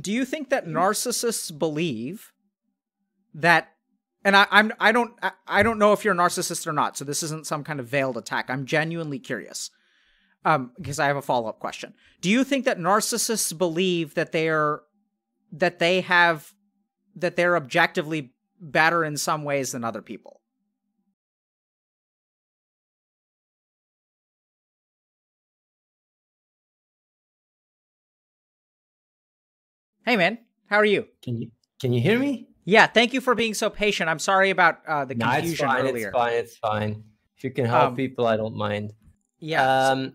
do you think that narcissists believe that, and I don't know if you're a narcissist or not, so this isn't some kind of veiled attack. I'm genuinely curious, because I have a follow-up question. Do you think that narcissists believe that they're objectively better in some ways than other people? Hey man, how are you? Can you hear me? Yeah, thank you for being so patient. I'm sorry about the confusion earlier. It's fine, it's fine. If you can help people, I don't mind. Yeah.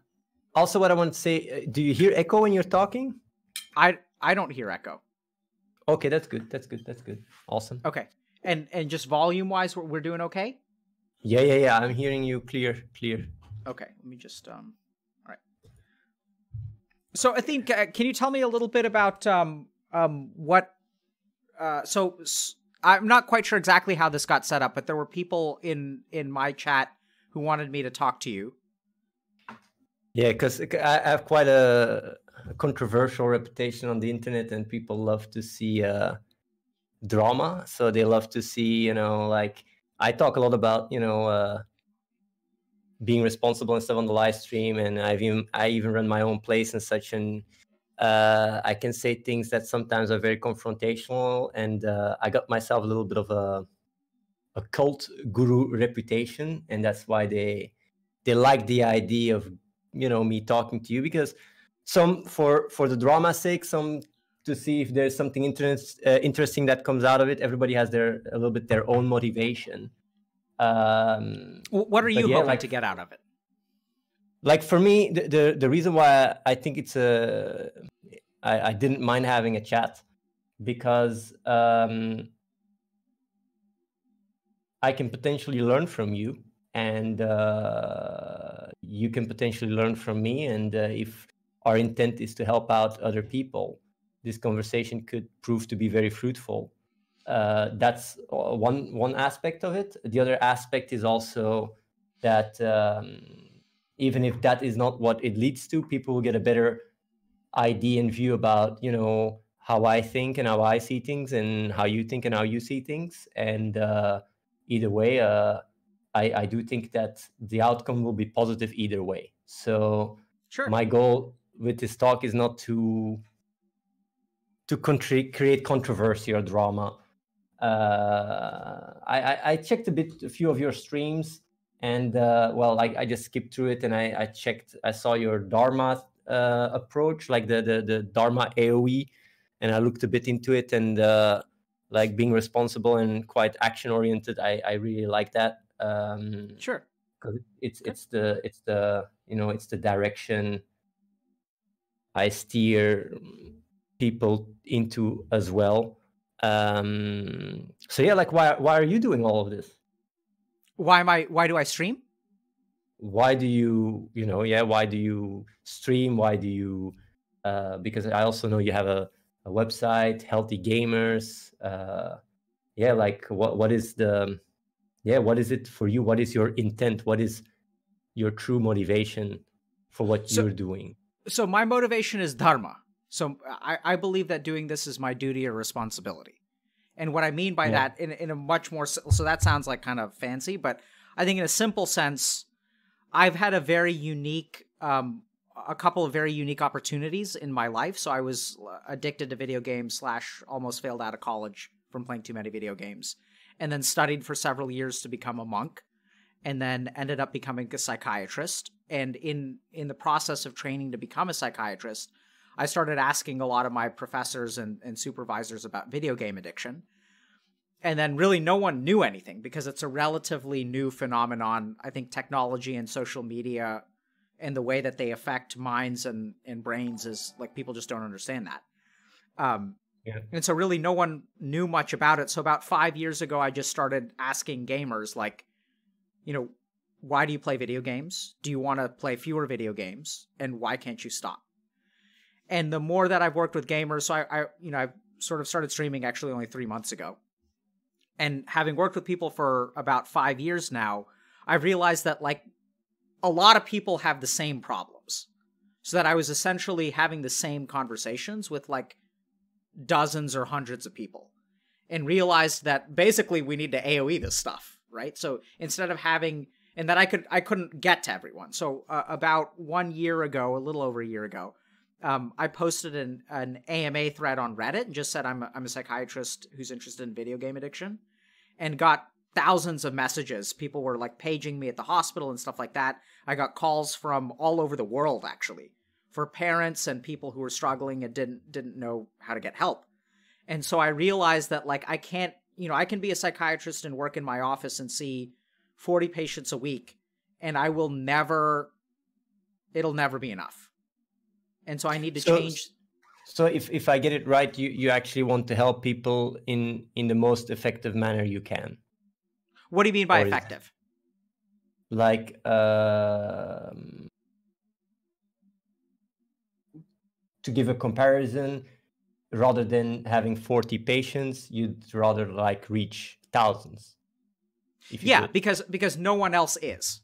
Also, what I want to say, do you hear echo when you're talking? I don't hear echo. Okay, that's good. That's good. That's good. Awesome. Okay. And just volume-wise, we're doing okay? Yeah. I'm hearing you clear. Okay, let me just all right. So, Athene, can you tell me a little bit about what I'm not quite sure exactly how this got set up, but there were people in my chat who wanted me to talk to you. Yeah, because I have quite a controversial reputation on the internet, and people love to see drama. So they love to see, you know, like I talk a lot about, you know, being responsible and stuff on the live stream, and I even run my own place and such, and I can say things that sometimes are very confrontational, and I got myself a little bit of a cult guru reputation, and that's why they like the idea of, you know, me talking to you, because some for the drama's sake, some to see if there's something interesting that comes out of it. Everybody has a little bit their own motivation. What are you hoping to get out of it? Like for me, the reason why I think it's I didn't mind having a chat, because I can potentially learn from you, and you can potentially learn from me, and if our intent is to help out other people, this conversation could prove to be very fruitful. That's one aspect of it. The other aspect is also that even if that is not what it leads to, people will get a better idea and view about, you know, how I think and how I see things, and how you think and how you see things. And either way, I do think that the outcome will be positive either way. So sure. My goal with this talk is not to create controversy or drama. I checked a few of your streams, and well, I just skipped through it, and I checked. I saw your Dharma approach, like the Dharma AOE, and I looked a bit into it, and like being responsible and quite action oriented. I really like that. Sure, because it's the you know, it's the direction I steer people into as well. So yeah, like why are you doing all of this? Why do I stream? Why do you know, yeah, why do you stream? Why do you because I also know you have a website, Healthy Gamers. Yeah, like what is the, yeah, what is it for you? What is your intent? What is your true motivation for what you're doing? So my motivation is Dharma. So I believe that doing this is my duty or responsibility. And what I mean by that, in a much more, so that sounds like kind of fancy, but I think in a simple sense, I've had a very unique, a couple of very unique opportunities in my life. So I was addicted to video games / almost failed out of college from playing too many video games, and then studied for several years to become a monk, and then ended up becoming a psychiatrist. And in the process of training to become a psychiatrist, I started asking a lot of my professors and supervisors about video game addiction. And then really no one knew anything, because it's a relatively new phenomenon. I think technology and social media and the way that they affect minds and brains is like, people just don't understand that. Yeah. And so really no one knew much about it. So about 5 years ago, I just started asking gamers, like, you know, why do you play video games? Do you want to play fewer video games? And why can't you stop? And the more that I've worked with gamers, so I you know, I've sort of started streaming actually only 3 months ago. And having worked with people for about 5 years now, I've realized that like a lot of people have the same problems. So that I was essentially having the same conversations with like dozens or hundreds of people and realized that basically we need to AOE this stuff, right? So instead of having, and that I couldn't get to everyone. So about 1 year ago, a little over a year ago, I posted an AMA thread on Reddit and just said I'm a psychiatrist who's interested in video game addiction, and got thousands of messages. People were like paging me at the hospital and stuff like that. I got calls from all over the world, actually, for parents and people who were struggling and didn't know how to get help. And so I realized that, like, I can't, you know, I can be a psychiatrist and work in my office and see 40 patients a week, and I will never, it'll never be enough. And so I need to change. So if I get it right, you actually want to help people in the most effective manner you can. What do you mean by effective? Like, to give a comparison, rather than having 40 patients, you'd rather like reach thousands. Yeah, could. because no one else is,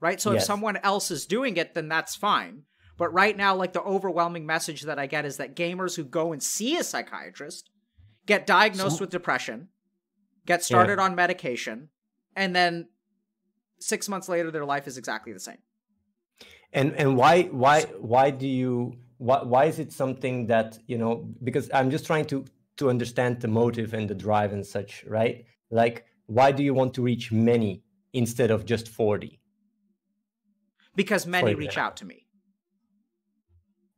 right? So yes. If someone else is doing it, then that's fine. But right now, like, the overwhelming message that I get is that gamers who go and see a psychiatrist get diagnosed with depression, get started on medication, and then 6 months later, their life is exactly the same. And why is it something that, you know, because I'm just trying to understand the motive and the drive and such, right? Like, why do you want to reach many instead of just 40? Because many reach out to me.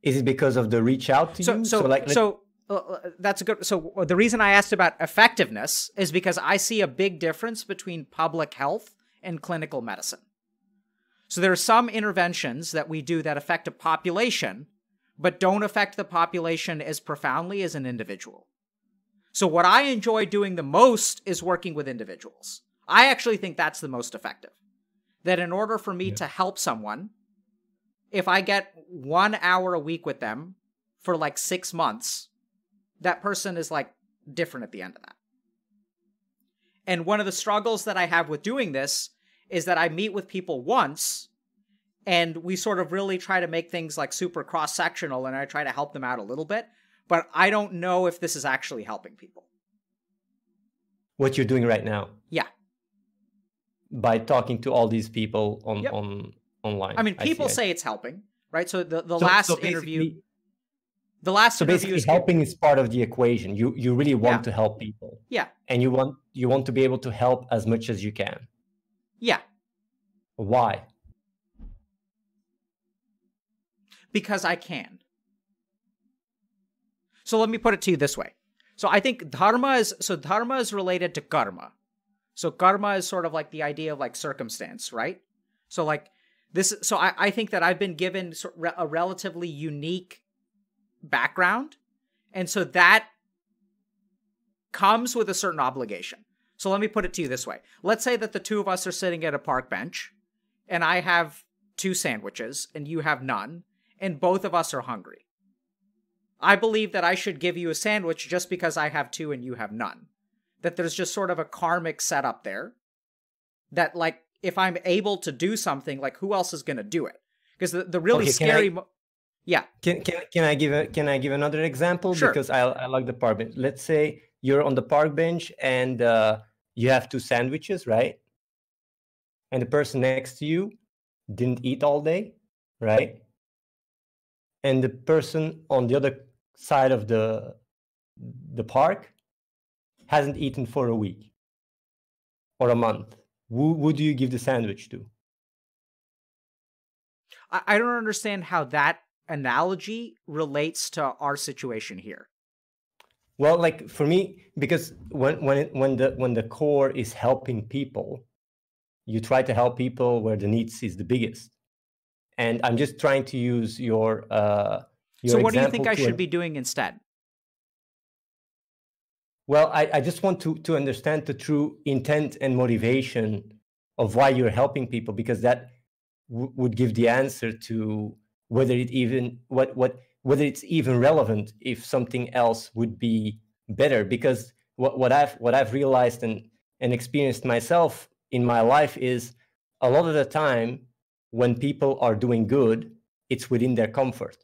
Is it because of the reach out to you? That's a good. So the reason I asked about effectiveness is because I see a big difference between public health and clinical medicine. So there are some interventions that we do that affect a population, but don't affect the population as profoundly as an individual. So what I enjoy doing the most is working with individuals. I actually think that's the most effective. That in order for me to help someone, if I get 1 hour a week with them for like 6 months, that person is like different at the end of that. And one of the struggles that I have with doing this is that I meet with people once and we sort of really try to make things like super cross-sectional, and I try to help them out a little bit, but I don't know if this is actually helping people. What you're doing right now? Yeah. By talking to all these people online. I mean, people say it's helping, right? So the last interview is helping is part of the equation. You really want to help people. Yeah. And you want to be able to help as much as you can. Yeah. Why? Because I can. So let me put it to you this way. So I think dharma is related to karma. So karma is sort of like the idea of like circumstance, right? So like this, so I think that I've been given a relatively unique background, and so that comes with a certain obligation. So let me put it to you this way. Let's say that the two of us are sitting at a park bench, and I have 2 sandwiches, and you have none, and both of us are hungry. I believe that I should give you a sandwich just because I have 2 and you have none. That there's just sort of a karmic setup there, that like, if I'm able to do something, like, who else is going to do it? Because the really scary, Can I give another example? Sure. Because I like the park bench. Let's say you're on the park bench and you have 2 sandwiches, right? And the person next to you didn't eat all day, right? And the person on the other side of the park hasn't eaten for a week or a month. Who do you give the sandwich to? I don't understand how that analogy relates to our situation here. Well, like, for me, because when the core is helping people, you try to help people where the needs is the biggest. And I'm just trying to use your so what do you think I should be doing instead? Well, I just want to understand the true intent and motivation of why you're helping people, because that would give the answer to whether it even whether it's even relevant if something else would be better. Because what I've realized and experienced myself in my life is a lot of the time when people are doing good, it's within their comfort.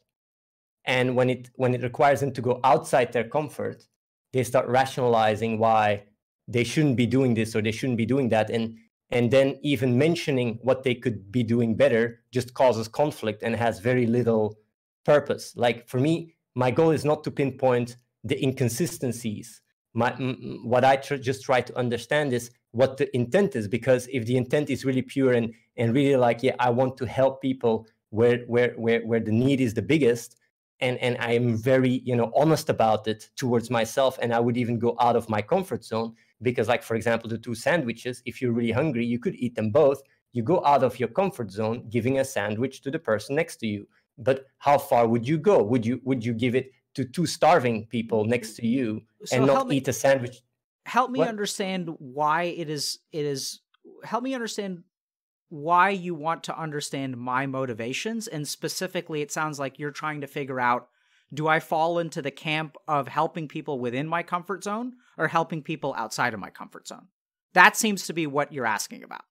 And when it requires them to go outside their comfort, they start rationalizing why they shouldn't be doing this or they shouldn't be doing that. And then even mentioning what they could be doing better just causes conflict and has very little purpose. Like for me, my goal is not to pinpoint the inconsistencies. What I just try to understand is what the intent is, because if the intent is really pure and really like, yeah, I want to help people where the need is the biggest, and I am very, you know, honest about it towards myself, and I would even go out of my comfort zone, because like, for example, the two sandwiches, if you're really hungry, you could eat them both. You go out of your comfort zone giving a sandwich to the person next to you. But how far would you go? Would you give it to two starving people next to you and not eat a sandwich? Help me understand why it is, help me understand why you want to understand my motivations. And specifically, it sounds like you're trying to figure out, do I fall into the camp of helping people within my comfort zone or helping people outside of my comfort zone? That seems to be what you're asking about.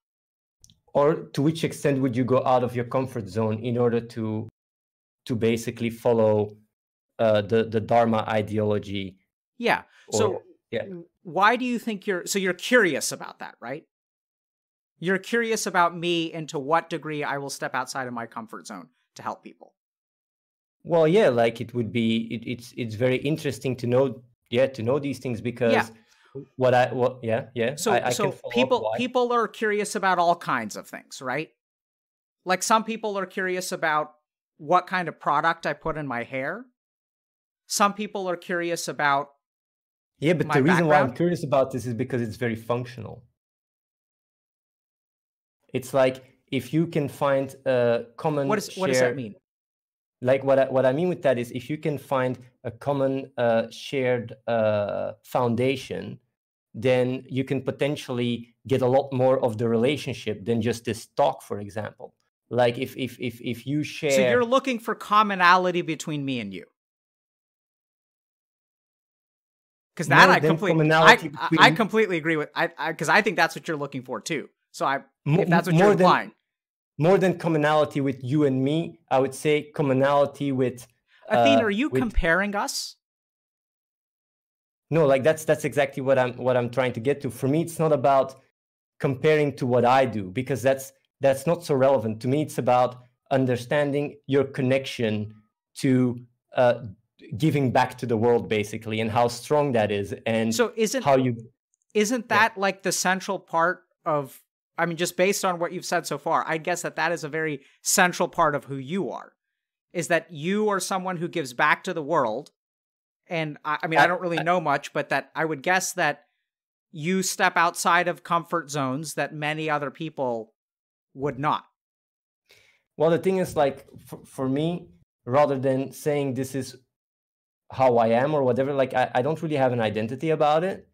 Or to which extent would you go out of your comfort zone in order to basically follow the Dharma ideology? Yeah. Why do you think you're curious about that, right? You're curious about me and to what degree I will step outside of my comfort zone to help people. Well, yeah, like it would be, it's very interesting to know, yeah, to know these things, because So people are curious about all kinds of things, right? Like some people are curious about what kind of product I put in my hair. Some people are curious about but the reason why I'm curious about this is because it's very functional. It's like if you can find a common what does that mean? Like what I mean with that is if you can find a common shared foundation, then you can potentially get a lot more of the relationship than just this talk, for example. Like if you share... So you're looking for commonality between me and you. Because that I completely agree with, because I think that's what you're looking for too. So if that's what you're implying. More than commonality with you and me, I would say commonality with... Athene, are you comparing us? No, like that's exactly what I'm trying to get to. For me, it's not about comparing to what I do, because that's not so relevant. To me, it's about understanding your connection to giving back to the world, basically, and how strong that is. And so isn't that like the central part of... I mean, just based on what you've said so far, I guess that is a very central part of who you are, is that you are someone who gives back to the world. And I mean, I don't really know much, but that I would guess that you step outside of comfort zones that many other people would not. Well, the thing is, like, for me, rather than saying this is how I am or whatever, like, I don't really have an identity about it.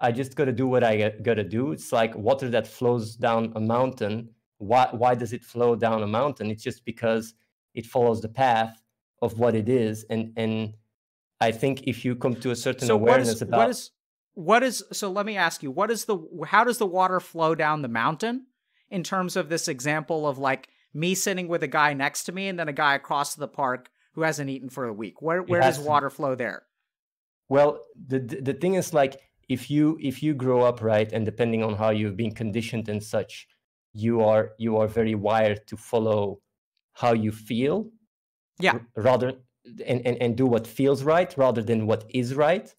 I just got to do what I got to do. It's like water that flows down a mountain. Why does it flow down a mountain? It's just because it follows the path of what it is. And I think if you come to a certain so let me ask you, how does the water flow down the mountain in terms of this example of like me sitting with a guy next to me and then a guy across the park who hasn't eaten for a week? Where does water flow there? Well, the thing is, like, if you grow up, right, and depending on how you've been conditioned and such, you are very wired to follow how you feel, rather and do what feels right rather than what is right.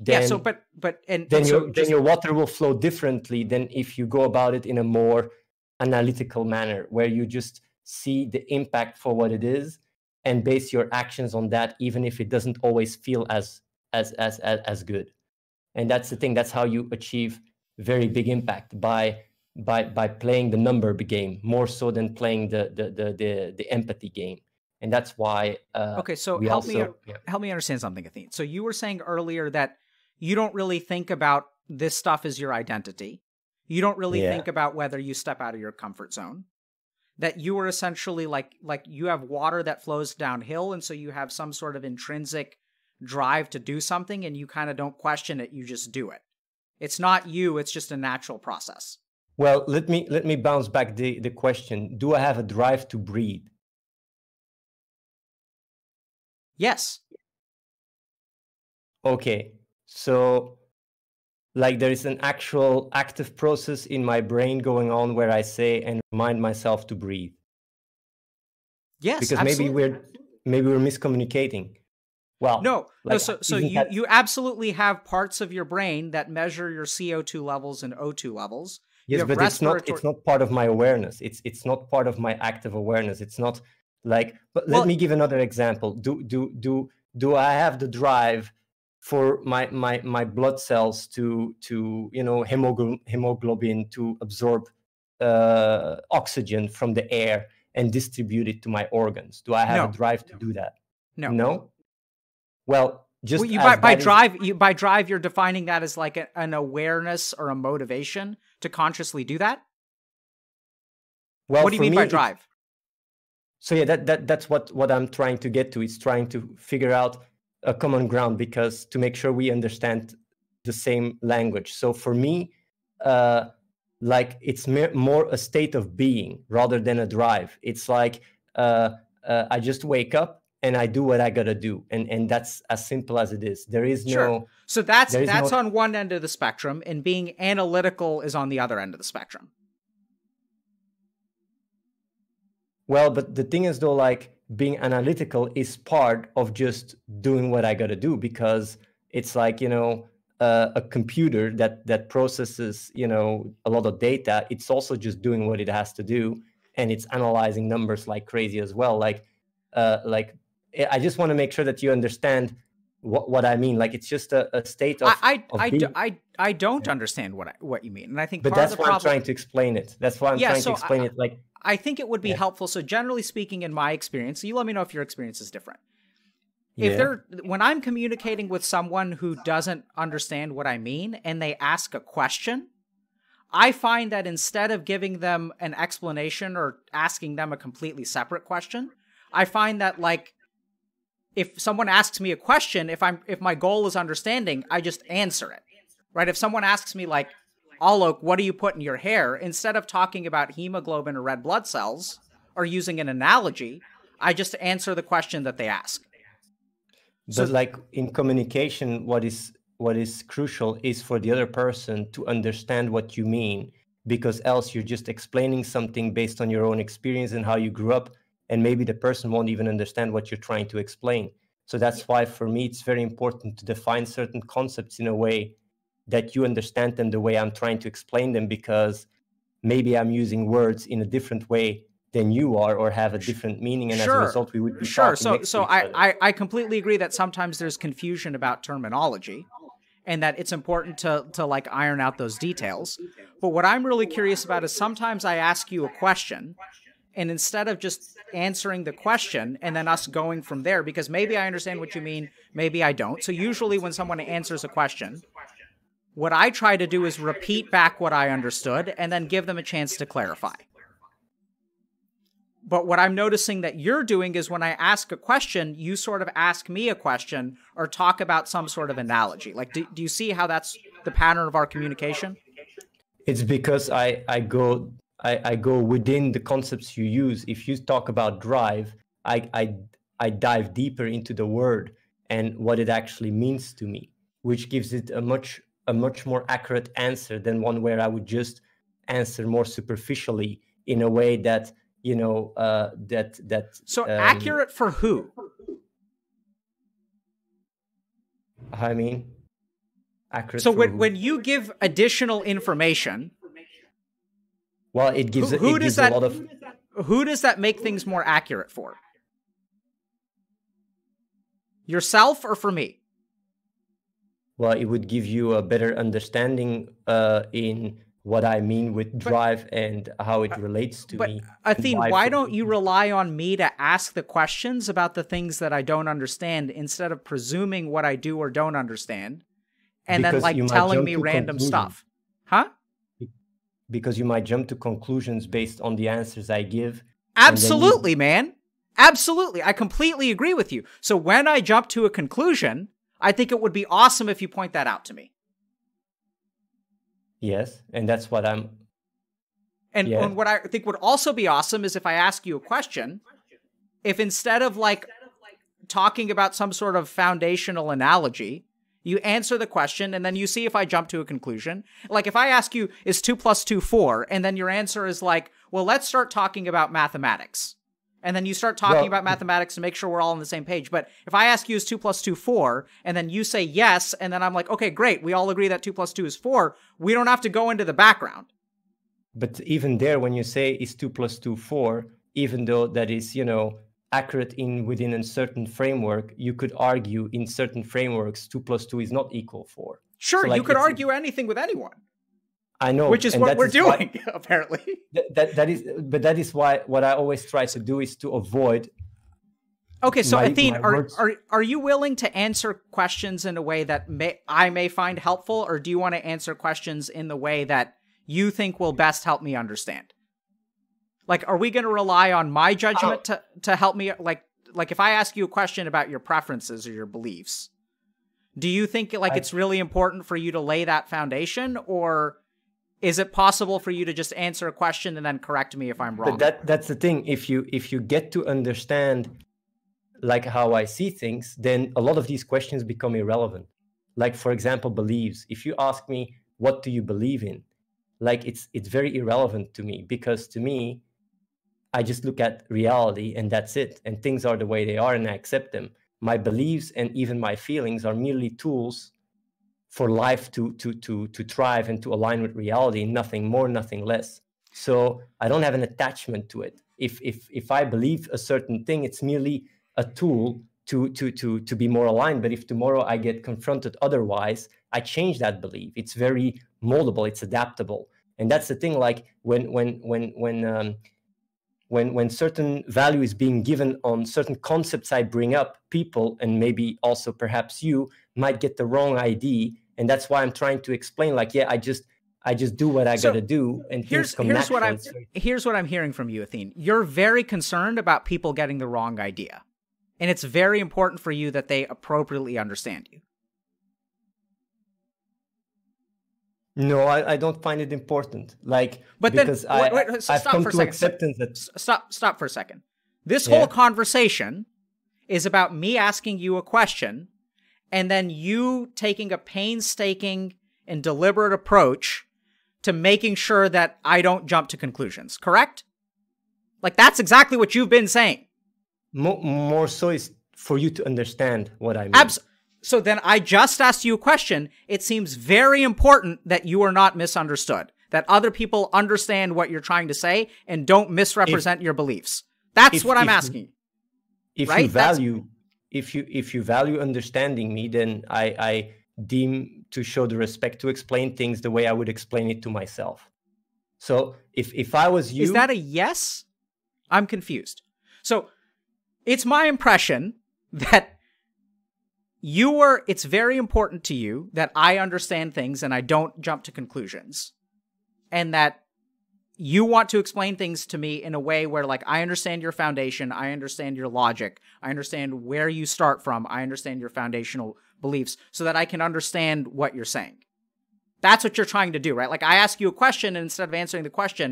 Then, yeah. So, your water will flow differently than if you go about it in a more analytical manner, where you just see the impact for what it is and base your actions on that, even if it doesn't always feel as good. And that's the thing. That's how you achieve very big impact, by playing the number game more so than playing the empathy game. And that's why. Okay, so help me understand something, Athene. So you were saying earlier that you don't really think about this stuff as your identity. You don't really think about whether you step out of your comfort zone. That you are essentially like you have water that flows downhill, and so you have some sort of intrinsic drive to do something, and you kind of don't question it, you just do it. It's not you, it's just a natural process. Well, let me bounce back the question. Do I have a drive to breathe? Yes. Okay. So like there is an actual active process in my brain going on where I say and remind myself to breathe. Yes, because absolutely. maybe we're miscommunicating. Well, no. So you absolutely have parts of your brain that measure your CO2 levels and O2 levels. Yes, but it's not part of my awareness. It's not part of my active awareness. It's not like. But let me give another example. Do I have the drive for my blood cells to hemoglobin to absorb oxygen from the air and distribute it to my organs? Do I have a drive to do that? No. Well, by drive, you're defining that as like an awareness or a motivation to consciously do that. Well, what do you mean by drive? So yeah, that's what I'm trying to get to. It's trying to figure out a common ground because to make sure we understand the same language. So for me, like it's more a state of being rather than a drive. It's like I just wake up and I do what I gotta do, and that's as simple as it is. There is no. So that's on one end of the spectrum, and being analytical is on the other end of the spectrum. Well, but the thing is though, like being analytical is part of just doing what I gotta do because it's like a computer that processes, a lot of data. It's also just doing what it has to do, and it's analyzing numbers like crazy as well. Like I just want to make sure that you understand what I mean. Like it's just a state of. I don't understand what you mean, and I think. But that's why I'm trying to explain it. That's why I'm trying to explain it. Like I think it would be helpful. So generally speaking, in my experience, you let me know if your experience is different. If when I'm communicating with someone who doesn't understand what I mean and they ask a question, I find that instead of giving them an explanation or asking them a completely separate question, I find that like if someone asks me a question, if my goal is understanding, I just answer it. Right? If someone asks me like, Alok, what do you put in your hair? Instead of talking about hemoglobin or red blood cells or using an analogy, I just answer the question that they ask. But like in communication, what is crucial is for the other person to understand what you mean, because else you're just explaining something based on your own experience and how you grew up, and maybe the person won't even understand what you're trying to explain. So that's why for me, it's very important to define certain concepts in a way that you understand them the way I'm trying to explain them, because maybe I'm using words in a different way than you are, or have a different meaning, and as a result, we would be I completely agree that sometimes there's confusion about terminology, and that it's important to like iron out those details. But what I'm really curious about is sometimes I ask you a question, and instead of just answering the question and then us going from there, because maybe I understand what you mean, maybe I don't. So usually when someone answers a question, what I try to do is repeat back what I understood and then give them a chance to clarify. But what I'm noticing that you're doing is when I ask a question, you sort of ask me a question or talk about some sort of analogy. Like, do you see how that's the pattern of our communication? It's because I go within the concepts you use. If you talk about drive, I dive deeper into the word and what it actually means to me, which gives it a much more accurate answer than one where I would just answer more superficially in a way that. Accurate for who? I mean, accurate. So when you give additional information, well, it gives a lot of. Who does that make things more accurate for? Yourself or for me? Well, it would give you a better understanding in. What I mean with drive and how it relates to me. Athene, why don't you rely on me to ask the questions about the things that I don't understand instead of presuming what I do or don't understand and then like telling me random stuff? Huh? Because you might jump to conclusions based on the answers I give. Absolutely, man. Absolutely. I completely agree with you. So when I jump to a conclusion, I think it would be awesome if you point that out to me. Yes, and that's what I'm... And what I think would also be awesome is if I ask you a question, if instead of like talking about some sort of foundational analogy. You answer the question, and then you see if I jump to a conclusion. Like, if I ask you, is 2 + 2 4? And then your answer is like, well, let's start talking about mathematics. And then you start talking about mathematics to make sure we're all on the same page. But if I ask you, is 2 + 2 4? And then you say yes, and then I'm like, okay, great. We all agree that 2 + 2 is 4. We don't have to go into the background. But even there, when you say, is 2 + 2 4, even though that is, you know, accurate in within a certain framework, you could argue in certain frameworks 2 + 2 is not equal 4. Sure, so like you could argue anything with anyone. I know, which is what we're doing, apparently. That is why what I always try to do is to avoid. Okay, so Athene, are you willing to answer questions in a way that I may find helpful, or do you want to answer questions in the way that you think will best help me understand? Like, are we going to rely on my judgment to help me? Like if I ask you a question about your preferences or your beliefs, do you think it's really important for you to lay that foundation, or is it possible for you to just answer a question and then correct me if I'm wrong? But that's the thing. If you get to understand like how I see things, then a lot of these questions become irrelevant. Like, for example, beliefs. If you ask me, what do you believe in? Like, it's very irrelevant to me, because to me, I just look at reality and that's it. And things are the way they are and I accept them. My beliefs and even my feelings are merely tools for life to thrive and to align with reality, nothing more, nothing less. So I don't have an attachment to it. If I believe a certain thing, it's merely a tool to be more aligned. But if tomorrow I get confronted otherwise, I change that belief. It's very moldable, it's adaptable. And that's the thing, like when certain value is being given on certain concepts I bring up, people, and maybe also perhaps you, might get the wrong idea. And that's why I'm trying to explain, like, yeah, I just do what I gotta do. And here's what I'm hearing from you, Athene. You're very concerned about people getting the wrong idea. And it's very important for you that they appropriately understand you. No, I don't find it important. Like, but because then, I've come to acceptance that... Stop for a second. This whole conversation is about me asking you a question and then you taking a painstaking and deliberate approach to making sure that I don't jump to conclusions, correct? Like, that's exactly what you've been saying. More so is for you to understand what I mean. Absolutely. So then I just asked you a question. It seems very important that you are not misunderstood, that other people understand what you're trying to say and don't misrepresent your beliefs. That's what I'm asking. If you value understanding me, then I deem to show the respect to explain things the way I would explain it to myself. So if I was you... Is that a yes? I'm confused. So it's my impression that... it's very important to you that I understand things and I don't jump to conclusions, and that you want to explain things to me in a way where, like, I understand your foundation, I understand your logic, I understand where you start from, I understand your foundational beliefs, so that I can understand what you're saying. That's what you're trying to do, right? Like, I ask you a question, and instead of answering the question,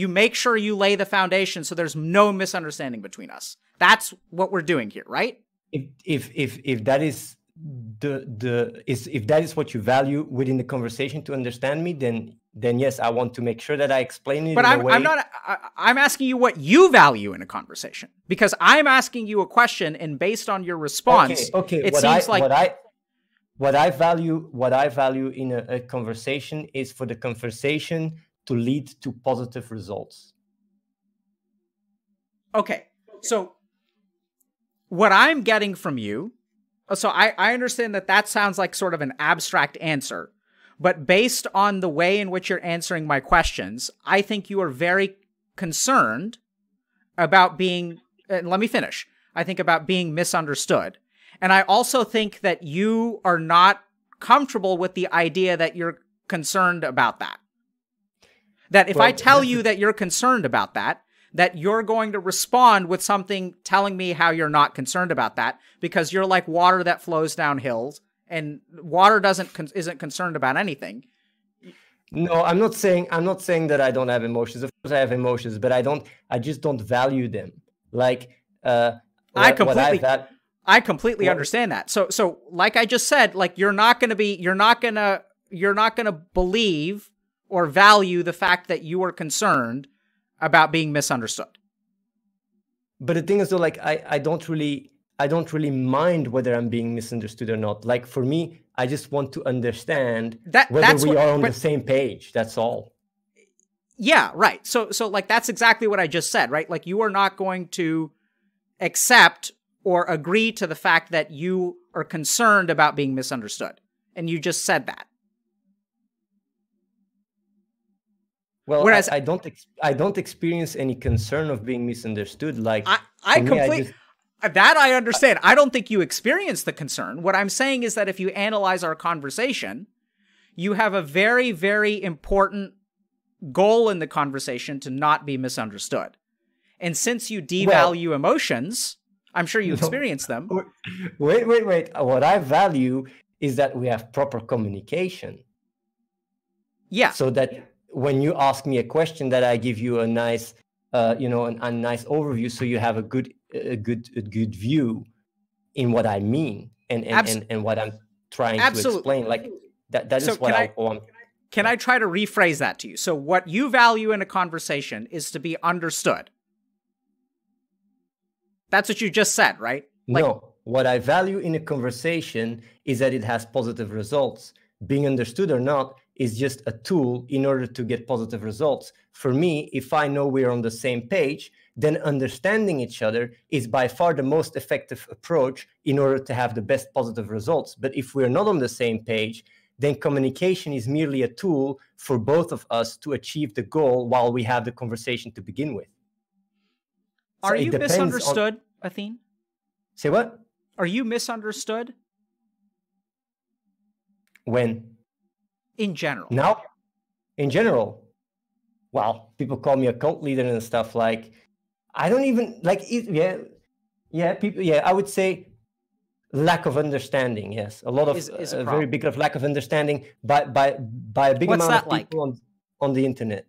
you make sure you lay the foundation so there's no misunderstanding between us. That's what we're doing here, right? If that is what you value within the conversation to understand me, then yes, I want to make sure that I explain it. But I'm asking you what you value in a conversation, because I'm asking you a question, and based on your response, what I value in a conversation is for the conversation to lead to positive results. Okay, so. What I'm getting from you, so I understand that sounds like sort of an abstract answer, but based on the way in which you're answering my questions, I think you are very concerned about being, and let me finish, I think about being misunderstood. And I also think that you are not comfortable with the idea that you're concerned about that. That if I tell you that you're concerned about that you're going to respond with something telling me how you're not concerned about that, because you're like water that flows down hills, and water isn't concerned about anything. No, I'm not saying that I don't have emotions. Of course I have emotions, but I just don't value them. Like I completely I completely understand that. So like I just said, like you're not going to believe or value the fact that you are concerned about being misunderstood. But the thing is though, like I don't really mind whether I'm being misunderstood or not. Like for me, I just want to understand whether we are on the same page. That's all. Yeah, right. So like that's exactly what I just said, right? Like you are not going to accept or agree to the fact that you are concerned about being misunderstood. And you just said that. Well, whereas I don't experience any concern of being misunderstood. Like I understand. I don't think you experience the concern. What I'm saying is that if you analyze our conversation, you have a very, very important goal in the conversation to not be misunderstood. And since you devalue emotions, I'm sure you experience them. Wait. What I value is that we have proper communication. Yeah. So that when you ask me a question, that I give you a nice, a nice overview, so you have a good view in what I mean and what I'm trying to explain. Like that is what I want. Can I try to rephrase that to you? So what you value in a conversation is to be understood. That's what you just said, right? Like, no, what I value in a conversation is that it has positive results. Being understood or not is just a tool in order to get positive results. For me, if I know we're on the same page, then understanding each other is by far the most effective approach in order to have the best positive results. But if we're not on the same page, then communication is merely a tool for both of us to achieve the goal while we have the conversation to begin with. Are you misunderstood, Athene? Say what? Are you misunderstood? When? In general. Now? In general. Wow, people call me a cult leader and stuff. Like, I don't even, like, I would say lack of understanding, yes. A lot of, a very big lack of understanding by a big amount of people on the internet.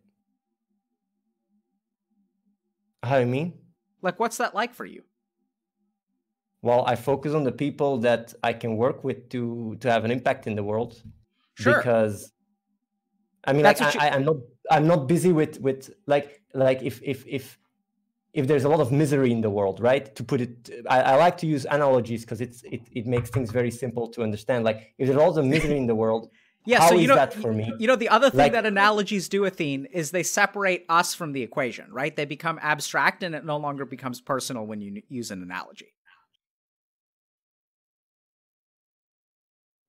How do you mean? Like, what's that like for you? Well, I focus on the people that I can work with to have an impact in the world. Sure. Because, I mean, like, I'm not busy with like if there's a lot of misery in the world, right? To put it, I like to use analogies because it makes things very simple to understand. Like if there's a lot of misery in the world, that for me? You know, the other thing that analogies do, Athene, is they separate us from the equation, right? They become abstract and it no longer becomes personal when you use an analogy.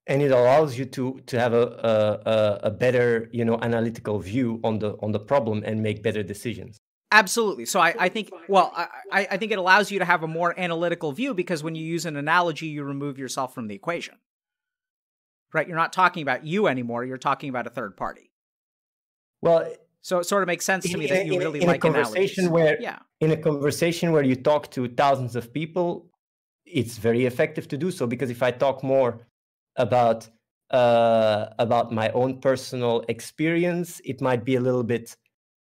And it allows you to have a better, analytical view on the problem and make better decisions. Absolutely. So I think it allows you to have a more analytical view because when you use an analogy, you remove yourself from the equation, right? You're not talking about you anymore. You're talking about a third party. Well, so it sort of makes sense to me that you really like analogies. In a conversation where you talk to thousands of people, it's very effective to do so because if I talk more about my own personal experience, it might be a little bit,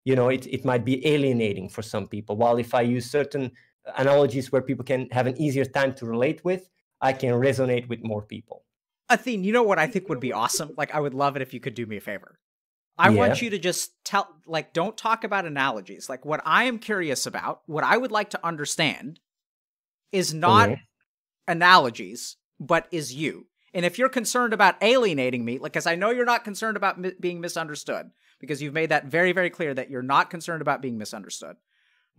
it might be alienating for some people. While if I use certain analogies where people can have an easier time to relate with, I can resonate with more people. Athene, you know what I think would be awesome? Like, I would love it if you could do me a favor. I want you to just tell, like, don't talk about analogies. Like, what I am curious about, what I would like to understand is not analogies, but is you. And if you're concerned about alienating me, like, because I know you're not concerned about being misunderstood, because you've made that very, very clear that you're not concerned about being misunderstood,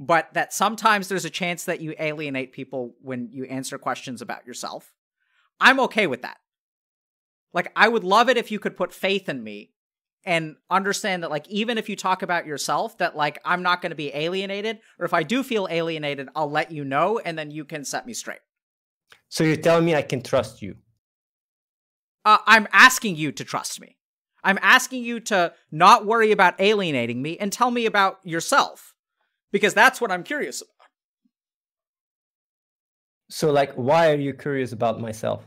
but that sometimes there's a chance that you alienate people when you answer questions about yourself. I'm okay with that. Like, I would love it if you could put faith in me and understand that, like, even if you talk about yourself, that, like, I'm not going to be alienated, or if I do feel alienated, I'll let you know, and then you can set me straight. So you're telling me I can trust you? I'm asking you to trust me. I'm asking you to not worry about alienating me and tell me about yourself, because that's what I'm curious about. So, like, why are you curious about myself?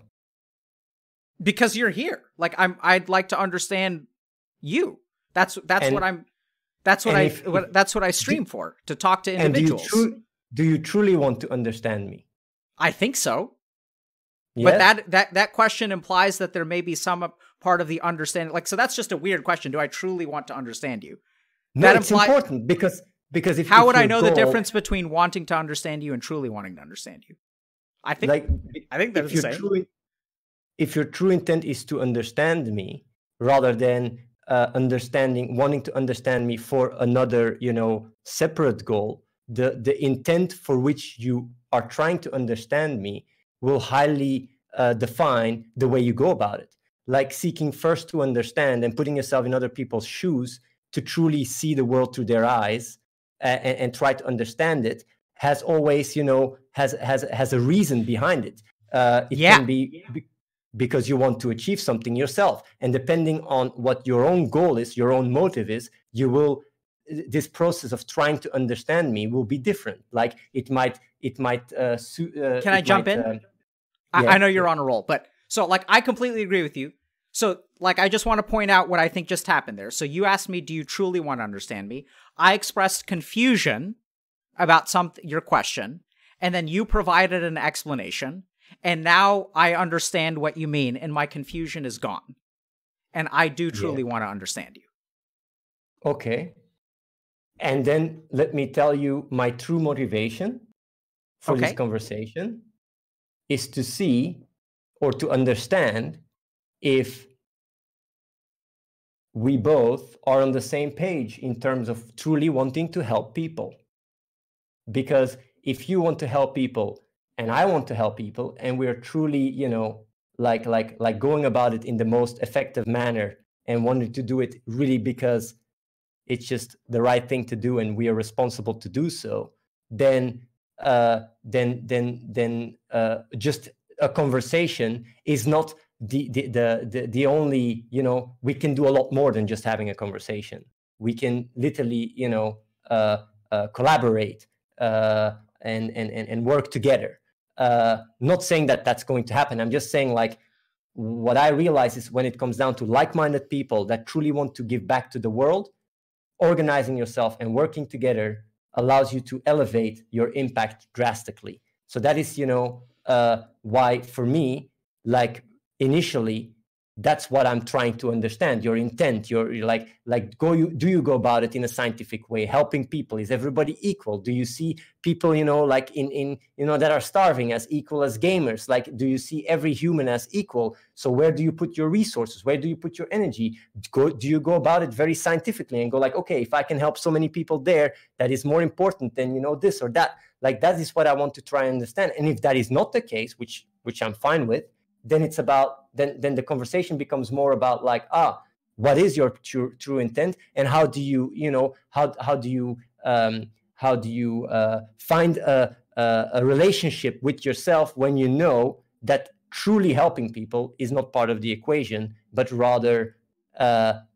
Because you're here. Like, I'd like to understand you. That's what I stream for, to talk to individuals. Do you truly want to understand me? I think so. Yeah. But that question implies that there may be some part of the understanding. Like, so that's just a weird question. Do I truly want to understand you? No, that it's important because if how would I know the difference between wanting to understand you and truly wanting to understand you? I think like, I think that's the same. If your true intent is to understand me rather than wanting to understand me for another, you know, separate goal, the intent for which you are trying to understand me will highly define the way you go about it. Like seeking first to understand and putting yourself in other people's shoes to truly see the world through their eyes and try to understand it has always, you know, has a reason behind it. It can be because you want to achieve something yourself. And depending on what your own goal is, your own motive is, you will, this process of trying to understand me will be different. Like Can I jump in? I know you're on a roll, but so like, I completely agree with you. So like, I just want to point out what I think just happened there. So you asked me, do you truly want to understand me? I expressed confusion about your question. And then you provided an explanation. And now I understand what you mean, and my confusion is gone. And I do truly want to understand you. Okay. And then let me tell you my true motivation for this conversation is to see or to understand if we both are on the same page in terms of truly wanting to help people. Because if you want to help people, and I want to help people, and we are truly, you know, like going about it in the most effective manner and wanting to do it really because it's just the right thing to do and we are responsible to do so, then just a conversation is not the only, you know, we can do a lot more than just having a conversation. We can literally, you know, collaborate and work together. Not saying that that's going to happen. I'm just saying, like, what I realize is when it comes down to like-minded people that truly want to give back to the world, organizing yourself and working together allows you to elevate your impact drastically. So that is, you know, why for me, like, initially, that's what I'm trying to understand, your intent, do you go about it in a scientific way, helping people? Is everybody equal? Do you see people, you know, like in you know, that are starving as equal as gamers? Like, do you see every human as equal? So where do you put your resources? Where do you put your energy? Do you go about it very scientifically and go like, okay, if I can help so many people there, that is more important than, you know, this or that. Like, that is what I want to try and understand. And if that is not the case, which I'm fine with, then it's about, then the conversation becomes more about like, what is your true intent, and how do you, you know, how do you find a relationship with yourself when you know that truly helping people is not part of the equation, but rather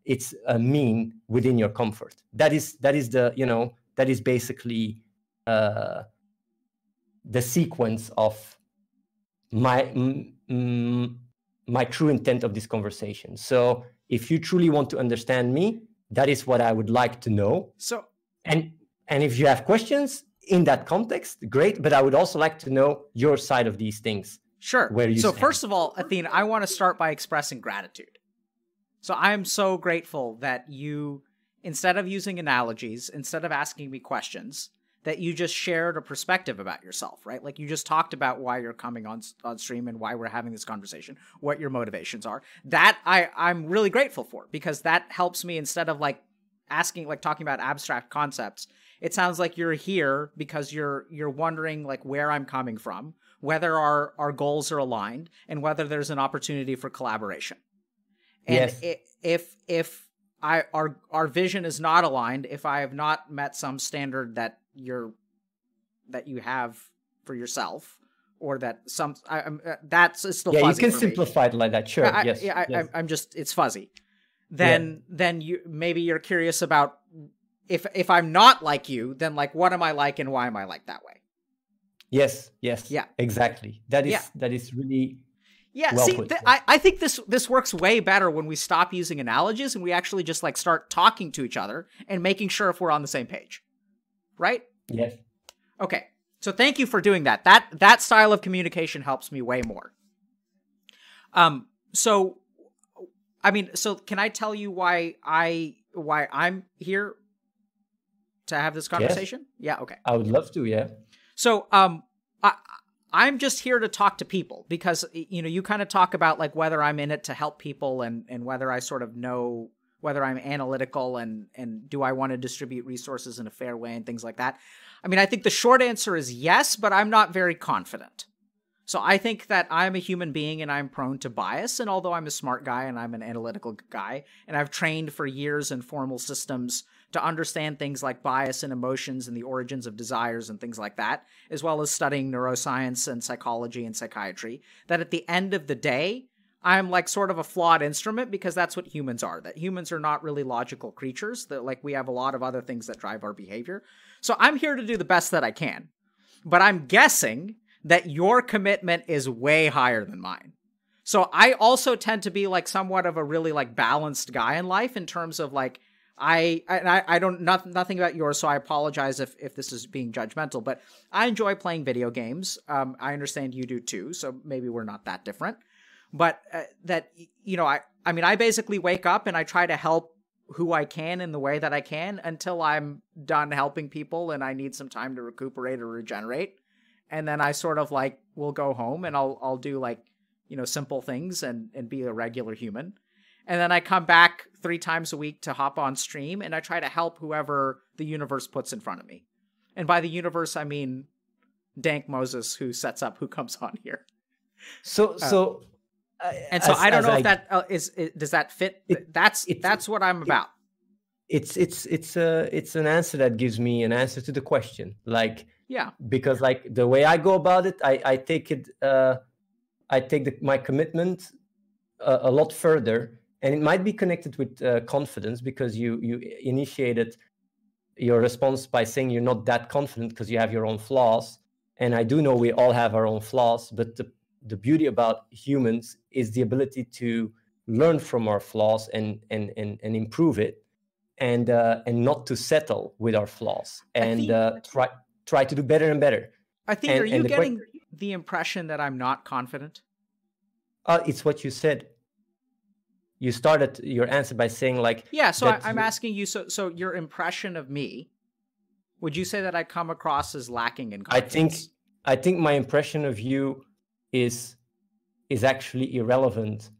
it's a mean within your comfort. That is the, you know, that is basically the sequence of my true intent of this conversation. So if you truly want to understand me, that is what I would like to know. So and if you have questions in that context, great, but I would also like to know your side of these things. Sure. Where you stand. First of all, Athene, I want to start by expressing gratitude. So I am so grateful that you, instead of using analogies, instead of asking me questions, that you just shared a perspective about yourself, right? Like, you just talked about why you're coming on stream and why we're having this conversation, what your motivations are. That I'm really grateful for, because that helps me instead of like asking, like talking about abstract concepts. It sounds like you're here because you're wondering like where I'm coming from, whether our goals are aligned, and whether there's an opportunity for collaboration. And yes. If our vision is not aligned, if I have not met some standard that you have for yourself, or that some that's still fuzzy. Yeah, you can simplify it like that. Sure. I'm just, it's fuzzy. Then you maybe you're curious about if I'm not like you, then like what am I like and why am I like that way? Yes. Yes. Yeah. Exactly. That is really. Yeah, well, see, I think this works way better when we stop using analogies and we actually just like start talking to each other and making sure if we're on the same page, right? Yes. Okay, so thank you for doing that. That style of communication helps me way more. So can I tell you why I'm here to have this conversation? Yes. Yeah. Okay. I would love to. Yeah. So, I'm just here to talk to people because, you know, you kind of talk about like whether I'm in it to help people and whether I sort of know whether I'm analytical and do I want to distribute resources in a fair way and things like that. I mean, I think the short answer is yes, but I'm not very confident. So I think that I'm a human being and I'm prone to bias. And although I'm a smart guy and I'm an analytical guy and I've trained for years in formal systems to understand things like bias and emotions and the origins of desires and things like that, as well as studying neuroscience and psychology and psychiatry, that at the end of the day, I'm like sort of a flawed instrument because that's what humans are, that humans are not really logical creatures, that like we have a lot of other things that drive our behavior. So I'm here to do the best that I can, but I'm guessing that your commitment is way higher than mine. So I also tend to be like somewhat of a really like balanced guy in life in terms of like, nothing about yours, so I apologize if this is being judgmental, but I enjoy playing video games. I understand you do too, so maybe we're not that different. But I basically wake up and I try to help who I can in the way that I can until I'm done helping people and I need some time to recuperate or regenerate. And then I sort of like will go home and I'll do like, you know, simple things and be a regular human. And then I come back 3 times a week to hop on stream and I try to help whoever the universe puts in front of me. And by the universe, I mean Dank Moses, who sets up who comes on here. Does that fit? That's what I'm about. It's an answer that gives me an answer to the question. Like, yeah, because like the way I go about it, I take my commitment a lot further. And it might be connected with confidence, because you initiated your response by saying you're not that confident because you have your own flaws. And I do know we all have our own flaws, but the beauty about humans is the ability to learn from our flaws and improve it, and not to settle with our flaws, and try to do better and better. Athene, are you getting the impression that I'm not confident? It's what you said. You started your answer by saying like... Yeah, so I'm asking you, so your impression of me, would you say that I come across as lacking in confidence? I think my impression of you is actually irrelevant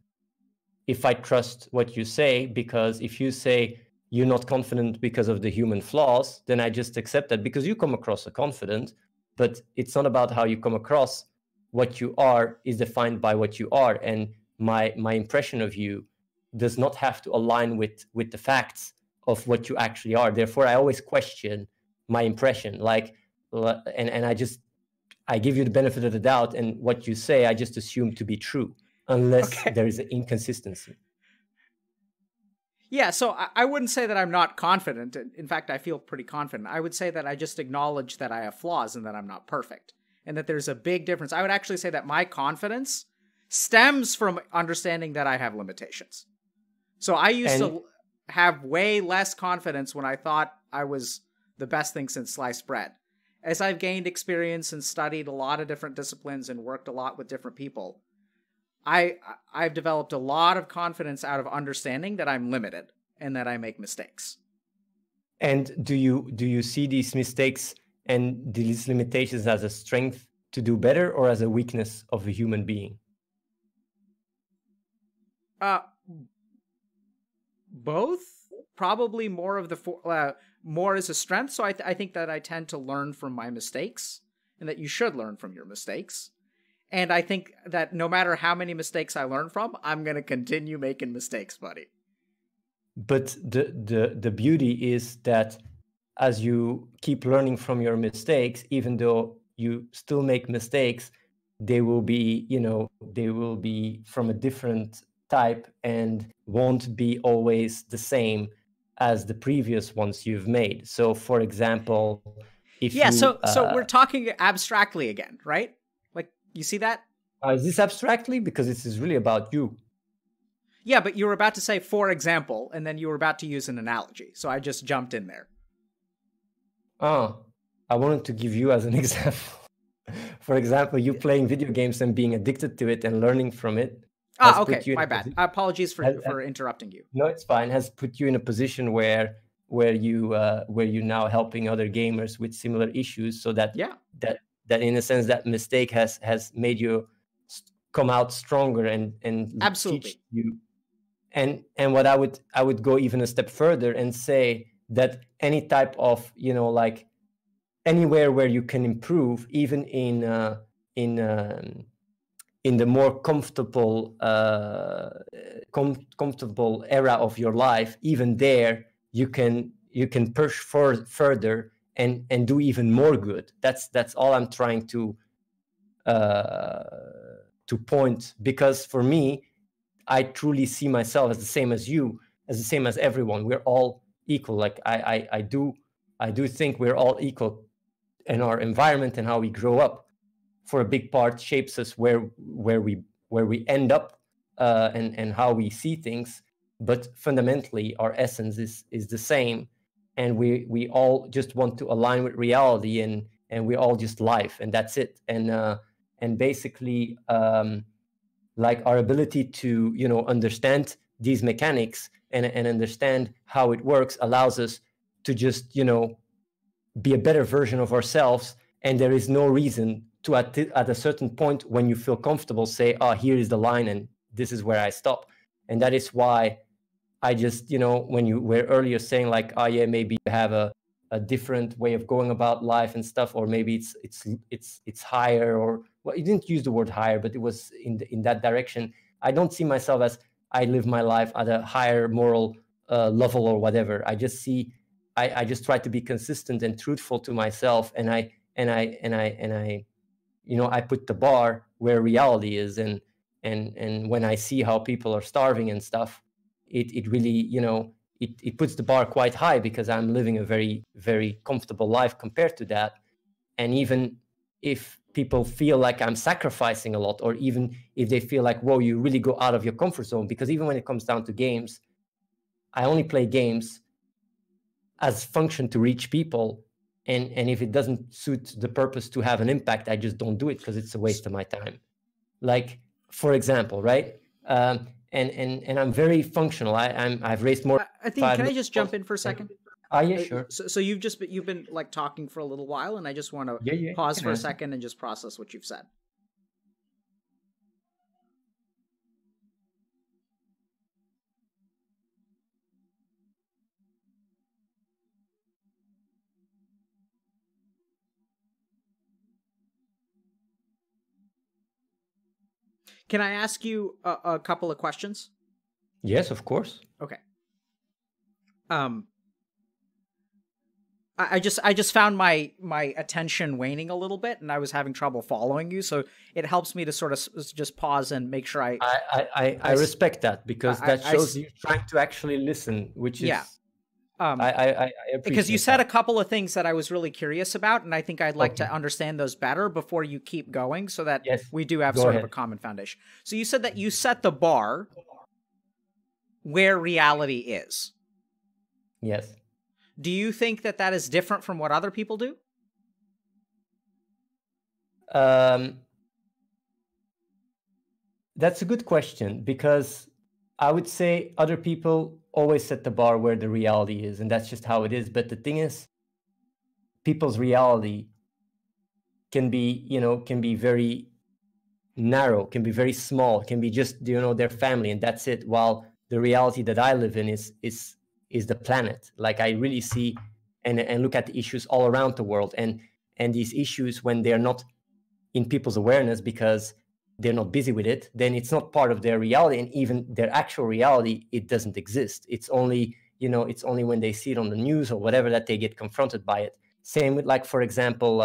if I trust what you say, because if you say you're not confident because of the human flaws, then I just accept that because you come across as confident, but it's not about how you come across. What you are is defined by what you are, and my impression of you does not have to align with the facts of what you actually are. Therefore, I always question my impression. Like, and I give you the benefit of the doubt, and what you say, I just assume to be true, unless there is an inconsistency. Yeah, so I wouldn't say that I'm not confident. In fact, I feel pretty confident. I would say that I just acknowledge that I have flaws and that I'm not perfect, and that there's a big difference. I would actually say that my confidence stems from understanding that I have limitations. So I used to have way less confidence when I thought I was the best thing since sliced bread. As I've gained experience and studied a lot of different disciplines and worked a lot with different people, I've developed a lot of confidence out of understanding that I'm limited and that I make mistakes. And do you see these mistakes and these limitations as a strength to do better, or as a weakness of a human being? Both, probably more of the more is a strength. So I think that I tend to learn from my mistakes, and that you should learn from your mistakes. And I think that no matter how many mistakes I learn from, I'm going to continue making mistakes, buddy. But the beauty is that as you keep learning from your mistakes, even though you still make mistakes, they will be, you know, they will be from a different type and won't be always the same as the previous ones you've made. So, for example, so we're talking abstractly again, right? Like, you see that? Is this abstractly? Because this is really about you. Yeah, but you were about to say, for example, and then you were about to use an analogy. So I just jumped in there. Oh, I wanted to give you as an example. For example, you playing video games and being addicted to it and learning from it. Ah, okay. My bad. Apologies for interrupting you. No, it's fine. Has put you in a position where you now helping other gamers with similar issues, so that that in a sense that mistake has made you come out stronger and teach you. And what I would go even a step further and say that any type of, you know, like anywhere where you can improve, even in the more comfortable comfortable era of your life, even there you can push further and do even more good. That's all I'm trying to point, because for me, I truly see myself as the same as you, as the same as everyone. We're all equal. Like I do think we're all equal, and our environment and how we grow up, for a big part, shapes us where we end up and how we see things. But fundamentally, our essence is the same, and we all just want to align with reality, and we all just live, and that's it. And basically, like our ability to, you know, understand these mechanics and understand how it works allows us to just, you know, be a better version of ourselves. And there is no reason to at a certain point when you feel comfortable say, oh, here is the line and this is where I stop. And that is why I just, you know, when you were earlier saying like, oh yeah, maybe you have a different way of going about life and stuff, or maybe it's higher, or well, you didn't use the word higher, but it was in that direction. I don't see myself as I live my life at a higher moral level or whatever. I just see, I just try to be consistent and truthful to myself, and I, you know, I put the bar where reality is, and when I see how people are starving and stuff, it really, you know, It puts the bar quite high, because I'm living a very, very comfortable life compared to that. And even if people feel like I'm sacrificing a lot, or even if they feel like, whoa, you really go out of your comfort zone, because even when it comes down to games, I only play games as function to reach people. And if it doesn't suit the purpose to have an impact, I just don't do it, because it's a waste of my time. Like, for example, right? And I'm very functional. I've raised more. Athene, can I just jump in for a second? Yeah, sure. So you've been like talking for a little while, and I just want to pause for a second and just process what you've said. Can I ask you a couple of questions? Yes, of course. Okay. I just found my attention waning a little bit, and I was having trouble following you. So it helps me to sort of just pause and make sure I respect that, because that shows you're trying to actually listen, which is I appreciate, because you said a couple of things that I was really curious about, and I think I'd like to understand those better before you keep going, so that we do have sort of a common foundation. So you said that you set the bar where reality is. Yes. Do you think that that is different from what other people do? That's a good question, because I would say other people always set the bar where the reality is, and that's just how it is. But the thing is, people's reality can be, you know, can be very narrow, can be very small, can be just, you know, their family, and that's it. While the reality that I live in is the planet. Like, I really see and look at the issues all around the world, and these issues, when they're not in people's awareness because they're not busy with it, then it's not part of their reality, and even their actual reality, it doesn't exist. It's only, you know, it's only when they see it on the news or whatever that they get confronted by it. Same with, like, for example,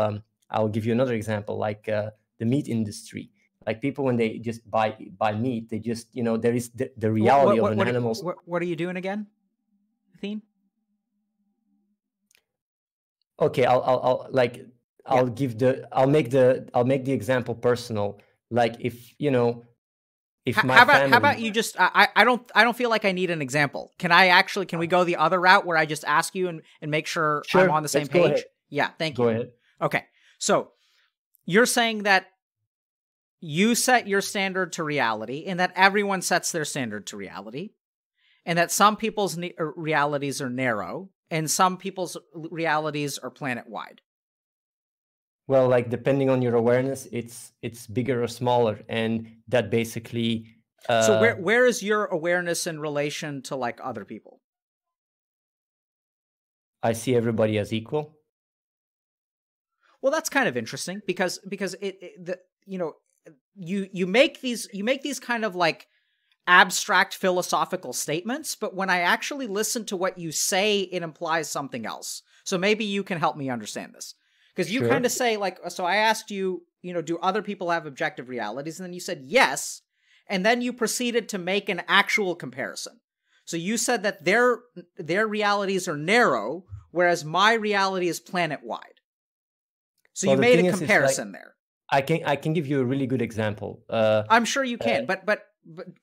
I'll give you another example, like the meat industry. Like, people, when they just buy meat, they just, you know, there is the reality of an animal. What are you doing again, Athene? Okay, I'll make the example personal. Like, if, you know, if my family... How about you just, I don't feel like I need an example. Can we go the other route where I just ask you and make sure, I'm on the same page? Yeah, thank you. Go ahead. Okay, so you're saying that you set your standard to reality, and that everyone sets their standard to reality, and that some people's realities are narrow, and some people's realities are planet-wide. Well, like, depending on your awareness, it's bigger or smaller, and that basically... So where is your awareness in relation to, like, other people? I see everybody as equal. Well, that's kind of interesting, because you make these kind of, like, abstract philosophical statements, but when I actually listen to what you say, it implies something else. So maybe you can help me understand this. Because you kind of say, like, so I asked you, you know, do other people have objective realities? And then you said yes, and then you proceeded to make an actual comparison. So you said that their realities are narrow, whereas my reality is planet-wide. So you made a comparison there. I can give you a really good example. I'm sure you can, but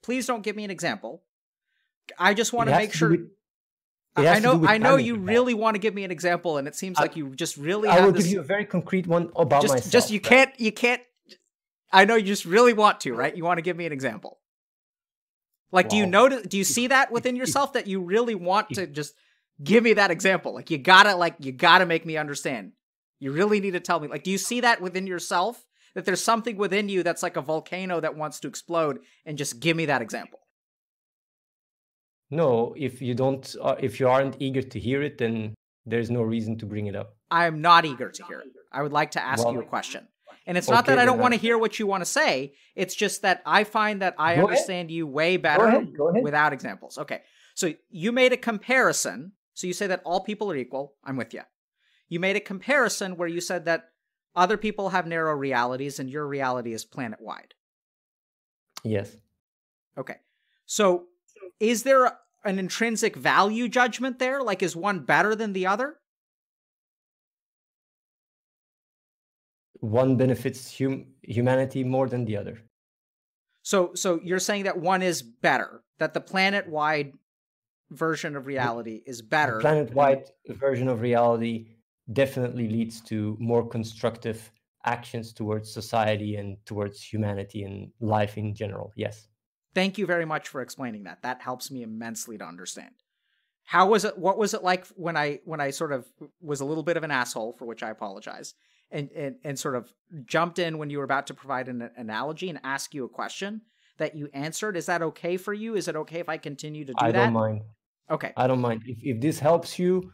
please don't give me an example. I just want to make sure... I know you really want to give me an example, and it seems like you just really have this... I will give you a very concrete one about myself. You can't... I know you just really want to, right? You want to give me an example. Like, wow. Do you notice, do you see that within yourself, that you really want to just give me that example? Like, you gotta make me understand. You really need to tell me. Like, do you see that within yourself? That there's something within you that's like a volcano that wants to explode, and just give me that example? No, if you aren't eager to hear it, then there's no reason to bring it up. I am not eager to hear it. I would like to ask you a question. And it's not that I don't want to hear what you want to say. It's just that I find that I understand you way better without examples. Okay. So you made a comparison. So you say that all people are equal. I'm with you. You made a comparison where you said that other people have narrow realities and your reality is planet-wide. Yes. Okay. So is there an intrinsic value judgment there? Like, is one better than the other? One benefits humanity more than the other. So you're saying that one is better, that the planet-wide version of reality is better. The planet-wide version of reality definitely leads to more constructive actions towards society and towards humanity and life in general, yes. Thank you very much for explaining that. That helps me immensely to understand. How was it? What was it like when I sort of was a little bit of an asshole, for which I apologize, and sort of jumped in when you were about to provide an analogy and ask you a question that you answered? Is that okay for you? Is it okay if I continue to do that? I don't mind. Okay. I don't mind. If this helps you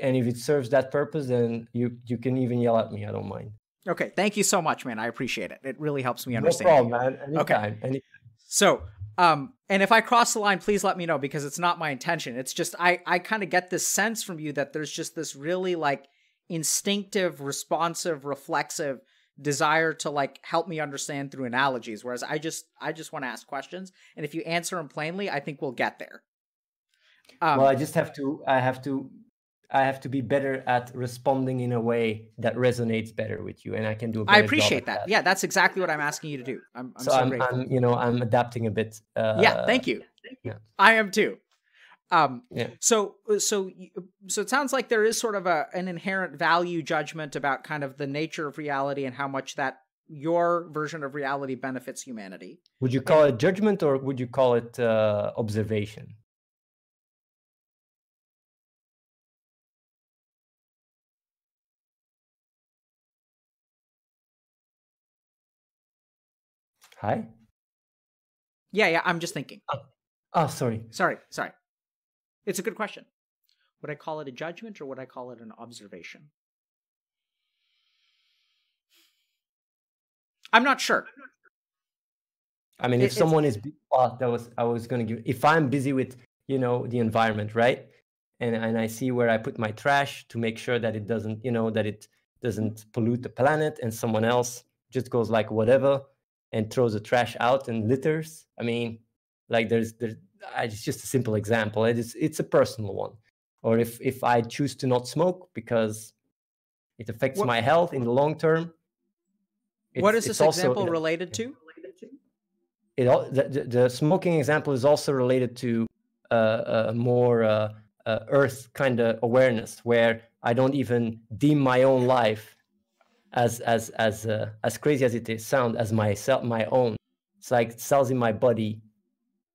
and if it serves that purpose, then you can even yell at me. I don't mind. Okay. Thank you so much, man. I appreciate it. It really helps me understand. No problem, man. Anytime. Okay. So, and if I cross the line, please let me know, because it's not my intention. It's just, I kind of get this sense from you that there's just this really, like, instinctive, responsive, reflexive desire to, like, help me understand through analogies. Whereas I just want to ask questions. And if you answer them plainly, I think we'll get there. Well, I have to be better at responding in a way that resonates better with you, and I can do a better job. I appreciate that. Yeah, that's exactly what I'm asking you to do. I'm so grateful. I'm adapting a bit. Yeah, thank you. Yeah. I am too. Yeah. So it sounds like there is sort of an inherent value judgment about kind of the nature of reality and how much that your version of reality benefits humanity. Would you call it judgment, or would you call it observation? Hi? Yeah, I'm just thinking. Oh, sorry. It's a good question. Would I call it a judgment, or would I call it an observation? I'm not sure. I mean, if I'm busy with, you know, the environment, right? And I see where I put my trash to make sure that it doesn't, you know, that it doesn't pollute the planet, and someone else just goes like whatever and throws the trash out and litters. I mean, like, it's just a simple example. It's a personal one. Or if I choose to not smoke because it affects my health in the long term. What is this example related to? The smoking example is also related to more Earth kind of awareness, where I don't even deem my own life as crazy as it is, sound as myself, my own. It's like cells in my body.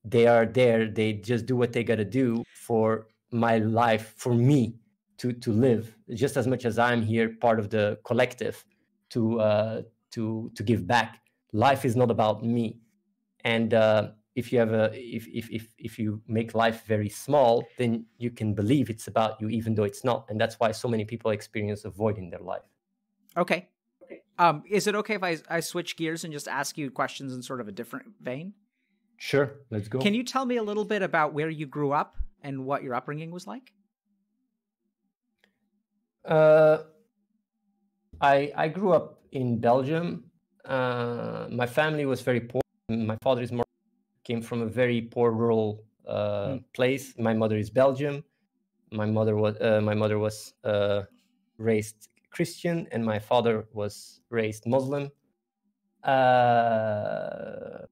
They are there. They just do what they gotta do for my life, for me to live. Just as much as I'm here, part of the collective, to give back. Life is not about me. And if you have a if you make life very small, then you can believe it's about you, even though it's not. And that's why so many people experience a void in their life. Okay. Is it okay if I switch gears and just ask you questions in sort of a different vein? Sure, let's go. Can you tell me a little bit about where you grew up and what your upbringing was like? I grew up in Belgium. My family was very poor. My father is came from a very poor rural place. My mother is Belgian. My mother was raised Christian, and my father was raised Muslim. I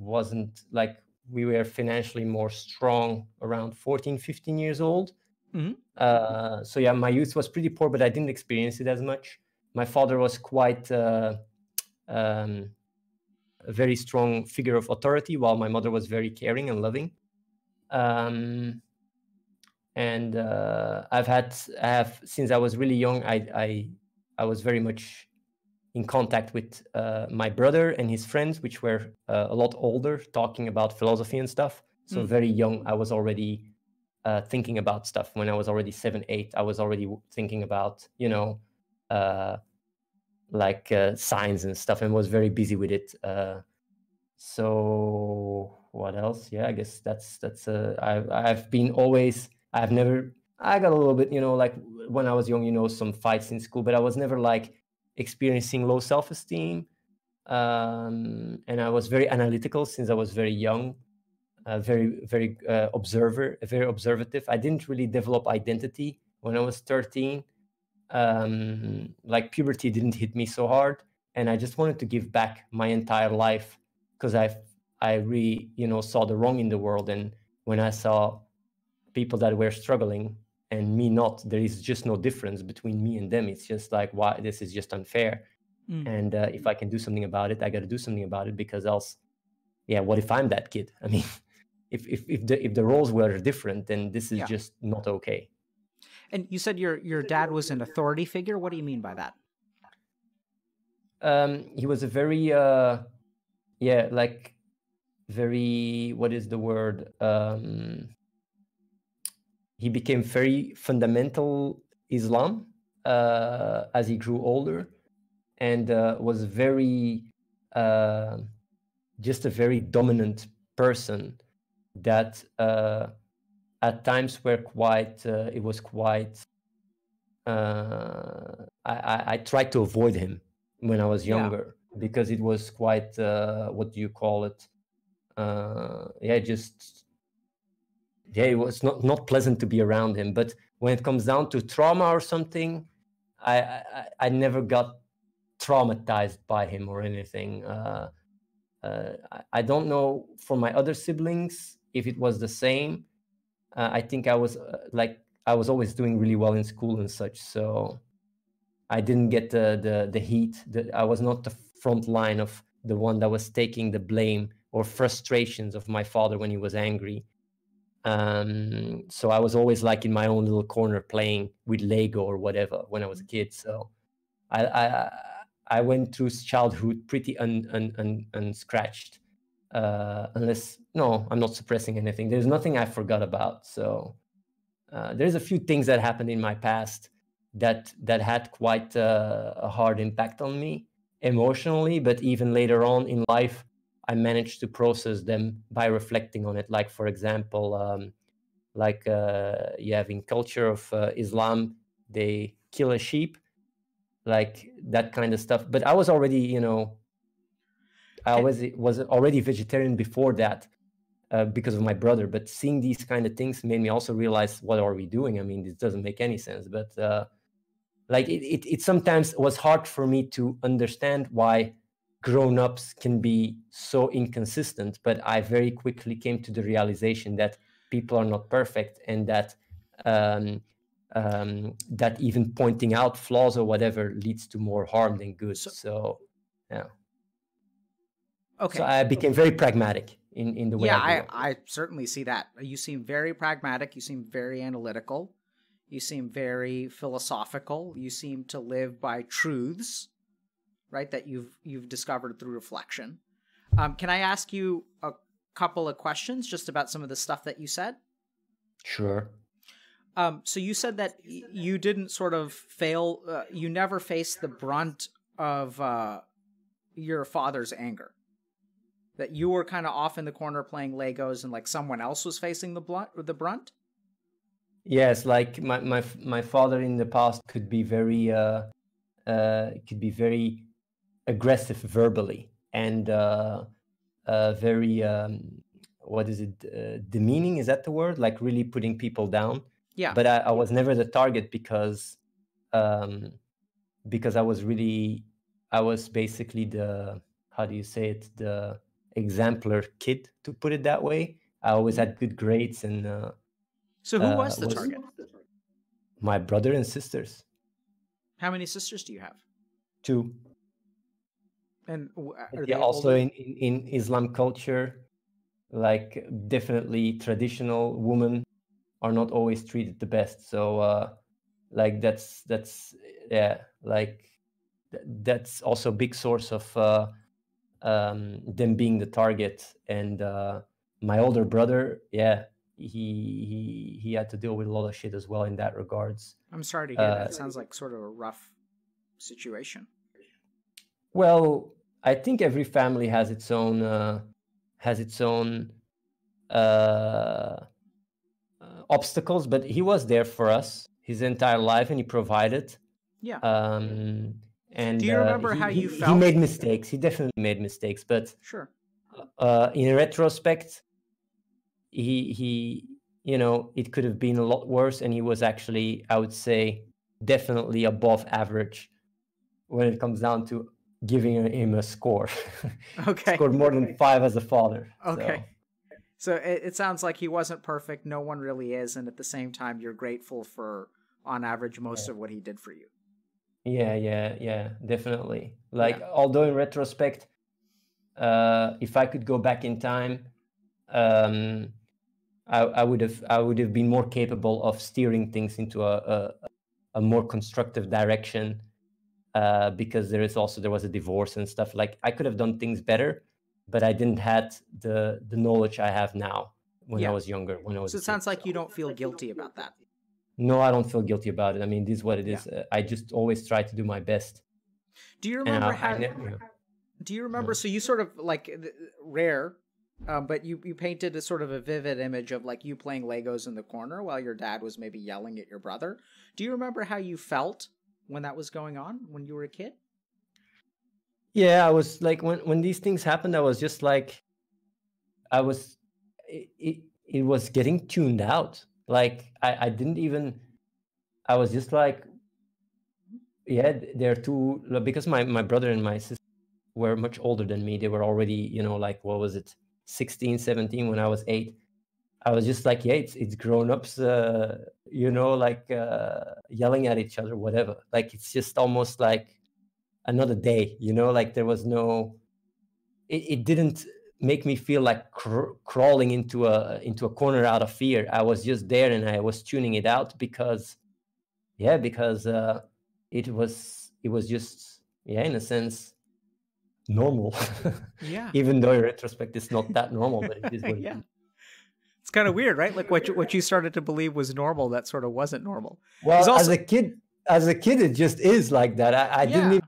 wasn't like we were financially more strong around 14, 15 years old. Mm-hmm. So yeah, my youth was pretty poor, but I didn't experience it as much. My father was quite a very strong figure of authority, while my mother was very caring and loving. And since I was really young, I was very much in contact with my brother and his friends, which were a lot older, talking about philosophy and stuff. So very young, I was already thinking about stuff. When I was already 7, 8, I was already thinking about, science and stuff, and was very busy with it. So what else? Yeah, I guess I got a little bit, when I was young, some fights in school, but I was never like experiencing low self-esteem. And I was very analytical since I was very young, very observative. I didn't really develop identity when I was 13. Puberty didn't hit me so hard. And I just wanted to give back my entire life because I really saw the wrong in the world. And when I saw people that were struggling and me not, there is just no difference between me and them. It's just like, why? This is just unfair. And if I can do something about it, I got to do something about it, because else, yeah, what if I'm that kid? I mean, if the roles were different, then this is just not okay. And you said your dad was an authority figure. What do you mean by that? He was a very, very, what is the word? He became very fundamental Islam as he grew older, and was very, just a very dominant person that at times were quite, it was quite, I tried to avoid him when I was younger, because it was quite, what do you call it? It was not pleasant to be around him. But when it comes down to trauma or something, I never got traumatized by him or anything. I don't know for my other siblings if it was the same. I think I was I was always doing really well in school and such, so I didn't get the heat. I was not the front line of the one that was taking the blame or frustrations of my father when he was angry. So I was always in my own little corner playing with Lego or whatever when I was a kid. So I went through childhood pretty unscratched. I'm not suppressing anything. There's nothing I forgot about. So there's a few things that happened in my past that had quite a hard impact on me emotionally, but even later on in life, I managed to process them by reflecting on it. Like, for example, you have in culture of Islam, they kill a sheep, like that kind of stuff. But I was already, I was already vegetarian before that because of my brother. But seeing these kind of things made me also realize, what are we doing? I mean, this doesn't make any sense. But it sometimes was hard for me to understand why grown-ups can be so inconsistent. But I very quickly came to the realization that people are not perfect, and that that even pointing out flaws or whatever leads to more harm than good. So yeah. Okay. So I became very pragmatic in the way. Yeah, I certainly see that. You seem very pragmatic. You seem very analytical. You seem very philosophical. You seem to live by truths, right? That you've discovered through reflection. Can I ask you a couple of questions just about some of the stuff that you said? Sure. So you said that you didn't sort of fail. You never faced the brunt of your father's anger. That you were kind of off in the corner playing Legos, and like someone else was facing the brunt. Yes, like my father in the past could be very aggressive verbally and very what is it, demeaning? Is that the word? Like really putting people down. Yeah. But I was never the target because I was basically the, how do you say it, the exemplar kid, to put it that way. I always had good grades. And so who was the target? My brother and sisters. How many sisters do you have? 2. And are they also in Islam culture, like definitely traditional women are not always treated the best. So like that's yeah, like that's also a big source of them being the target. And my older brother, yeah, he had to deal with a lot of shit as well in that regards. I'm sorry to hear that. It sounds like sort of a rough situation. Well, I think every family has its own obstacles, but he was there for us his entire life, and he provided. Yeah. And do you remember how you felt? He made mistakes. He definitely made mistakes, but sure. In retrospect, he you know, it could have been a lot worse, and he was actually, I would say, definitely above average when it comes down to giving him a score. Okay. Scored more than 5 as a father. Okay. So it sounds like he wasn't perfect. No one really is, and at the same time, you're grateful for, on average, most of what he did for you. Yeah, definitely. Like, although in retrospect, if I could go back in time, I would have been more capable of steering things into a more constructive direction, because there was a divorce and stuff. Like, I could have done things better, but I didn't have the knowledge I have now when I was younger. So it sounds like you don't feel guilty about that. No, I don't feel guilty about it. I mean, this is what it is. I just always try to do my best. Do you remember so you sort of, like, rare, but you painted a sort of a vivid image of, like, you playing Legos in the corner while your dad was maybe yelling at your brother. Do you remember how you felt when that was going on when you were a kid? Yeah, I was, like, when these things happened, I was just, like, it was getting tuned out. Like, I didn't even, I was just like, yeah, they're too, because my brother and my sister were much older than me. They were already, you know, like, what was it, 16, 17 when I was 8. I was just like, yeah, it's grown-ups, you know, like, yelling at each other, whatever. Like, it's just almost like another day, you know, like there was no, it didn't make me feel like crawling into a corner out of fear. I was just there, and I was tuning it out because it was just, yeah, in a sense, normal. Yeah. Even though in retrospect, it's not that normal, but it is what it is. It's kind of weird, right? Like what you started to believe was normal, that sort of wasn't normal. Well, as a kid, it just is like that. I didn't even.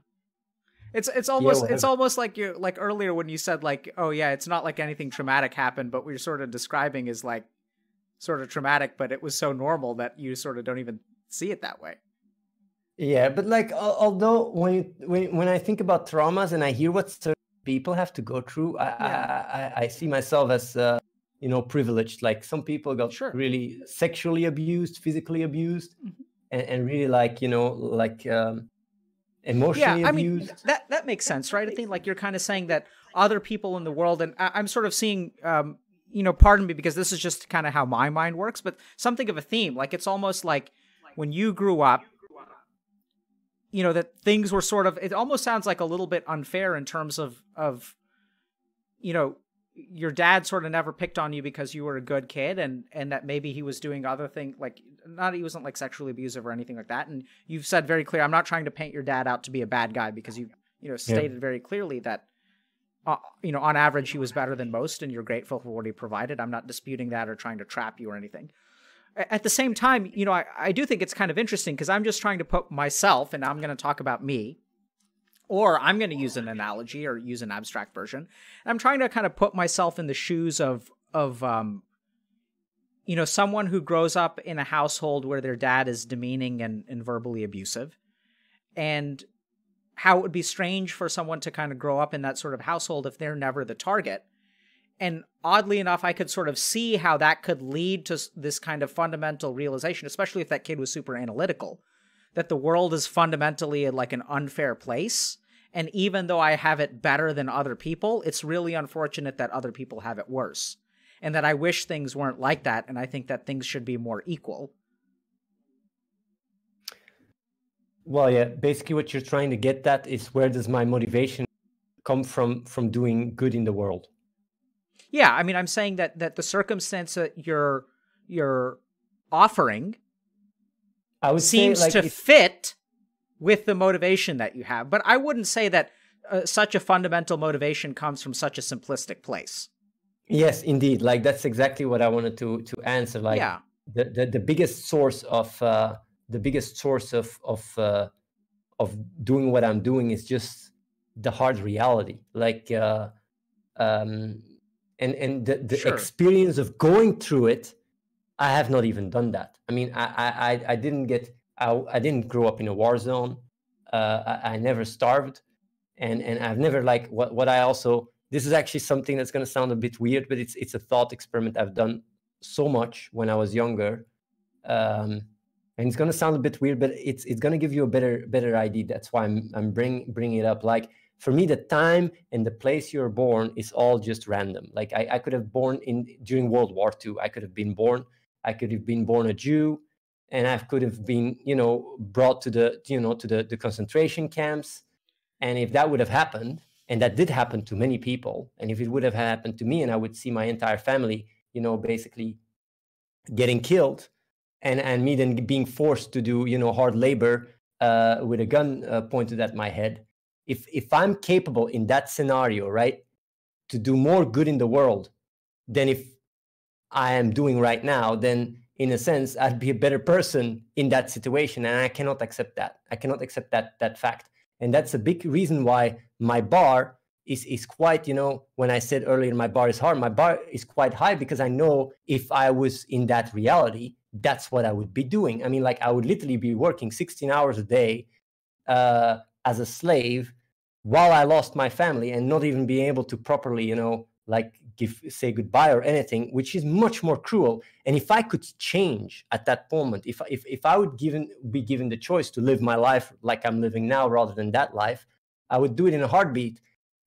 It's almost like you, like earlier when you said, like, oh yeah, it's not like anything traumatic happened, but what you're sort of describing is like sort of traumatic, but it was so normal that you sort of don't even see it that way. Yeah, but like, although when I think about traumas and I hear what certain people have to go through, I see myself as you know, privileged. Like, some people got really sexually abused, physically abused, and really, like, you know, like. Emotionally abused. Mean, that makes sense, right? I think, like, you're kind of saying that other people in the world, and I'm sort of seeing, you know, pardon me because this is just kind of how my mind works, but something of a theme. Like, it's almost like when you grew up, you know, that things were sort of, it almost sounds like a little bit unfair in terms of, you know, your dad sort of never picked on you because you were a good kid, and that maybe he was doing other things, like, not, he wasn't like sexually abusive or anything like that. And you've said very clear, I'm not trying to paint your dad out to be a bad guy, because you, you know, stated very clearly that, you know, on average, he was better than most, and you're grateful for what he provided. I'm not disputing that or trying to trap you or anything. At the same time, you know, I do think it's kind of interesting, because I'm just trying to put myself, and I'm going to talk about me, or I'm going to use an analogy or use an abstract version. I'm trying to kind of put myself in the shoes of you know, someone who grows up in a household where their dad is demeaning and verbally abusive, and how it would be strange for someone to kind of grow up in that sort of household if they're never the target. And oddly enough, I could sort of see how that could lead to this kind of fundamental realization, especially if that kid was super analytical, that the world is fundamentally like an unfair place. And even though I have it better than other people, it's really unfortunate that other people have it worse, and that I wish things weren't like that. And I think that things should be more equal. Well, yeah, basically what you're trying to get at is, where does my motivation come from doing good in the world? Yeah, I mean, I'm saying that the circumstance that you're offering seems to fit with the motivation that you have. But I wouldn't say that such a fundamental motivation comes from such a simplistic place. Yes, indeed. Like, that's exactly what I wanted to answer. Like, yeah. The biggest source of of doing what I'm doing is just the hard reality. Like, and the sure. experience of going through it, I have not even done that. I mean, I didn't get, I didn't grow up in a war zone. I never starved, and I've never, like, what I also, this is actually something that's going to sound a bit weird, but it's a thought experiment I've done so much when I was younger. And it's going to sound a bit weird, but it's going to give you a better idea. That's why I'm bringing it up. Like, for me, the time and the place you're born is all just random. Like, I could have born during World War II. I could have been born. I could have been born a Jew, and I could have been, you know, brought to the, you know, to the concentration camps. And if that would have happened, and that did happen to many people, and if it would have happened to me, and I would see my entire family, you know, basically getting killed, and me then being forced to do, you know, hard labor with a gun pointed at my head. If I'm capable in that scenario, right, to do more good in the world than if I am doing right now, then in a sense, I'd be a better person in that situation. And I cannot accept that. I cannot accept that fact. And that's a big reason why my bar is quite, you know, when I said earlier, my bar is hard, my bar is quite high, because I know if I was in that reality, that's what I would be doing. I mean, like, I would literally be working 16 hours a day as a slave, while I lost my family, and not even being able to properly, you know, like, say goodbye or anything, which is much more cruel. And if I could change at that moment, if I would be given the choice to live my life like I'm living now rather than that life, I would do it in a heartbeat.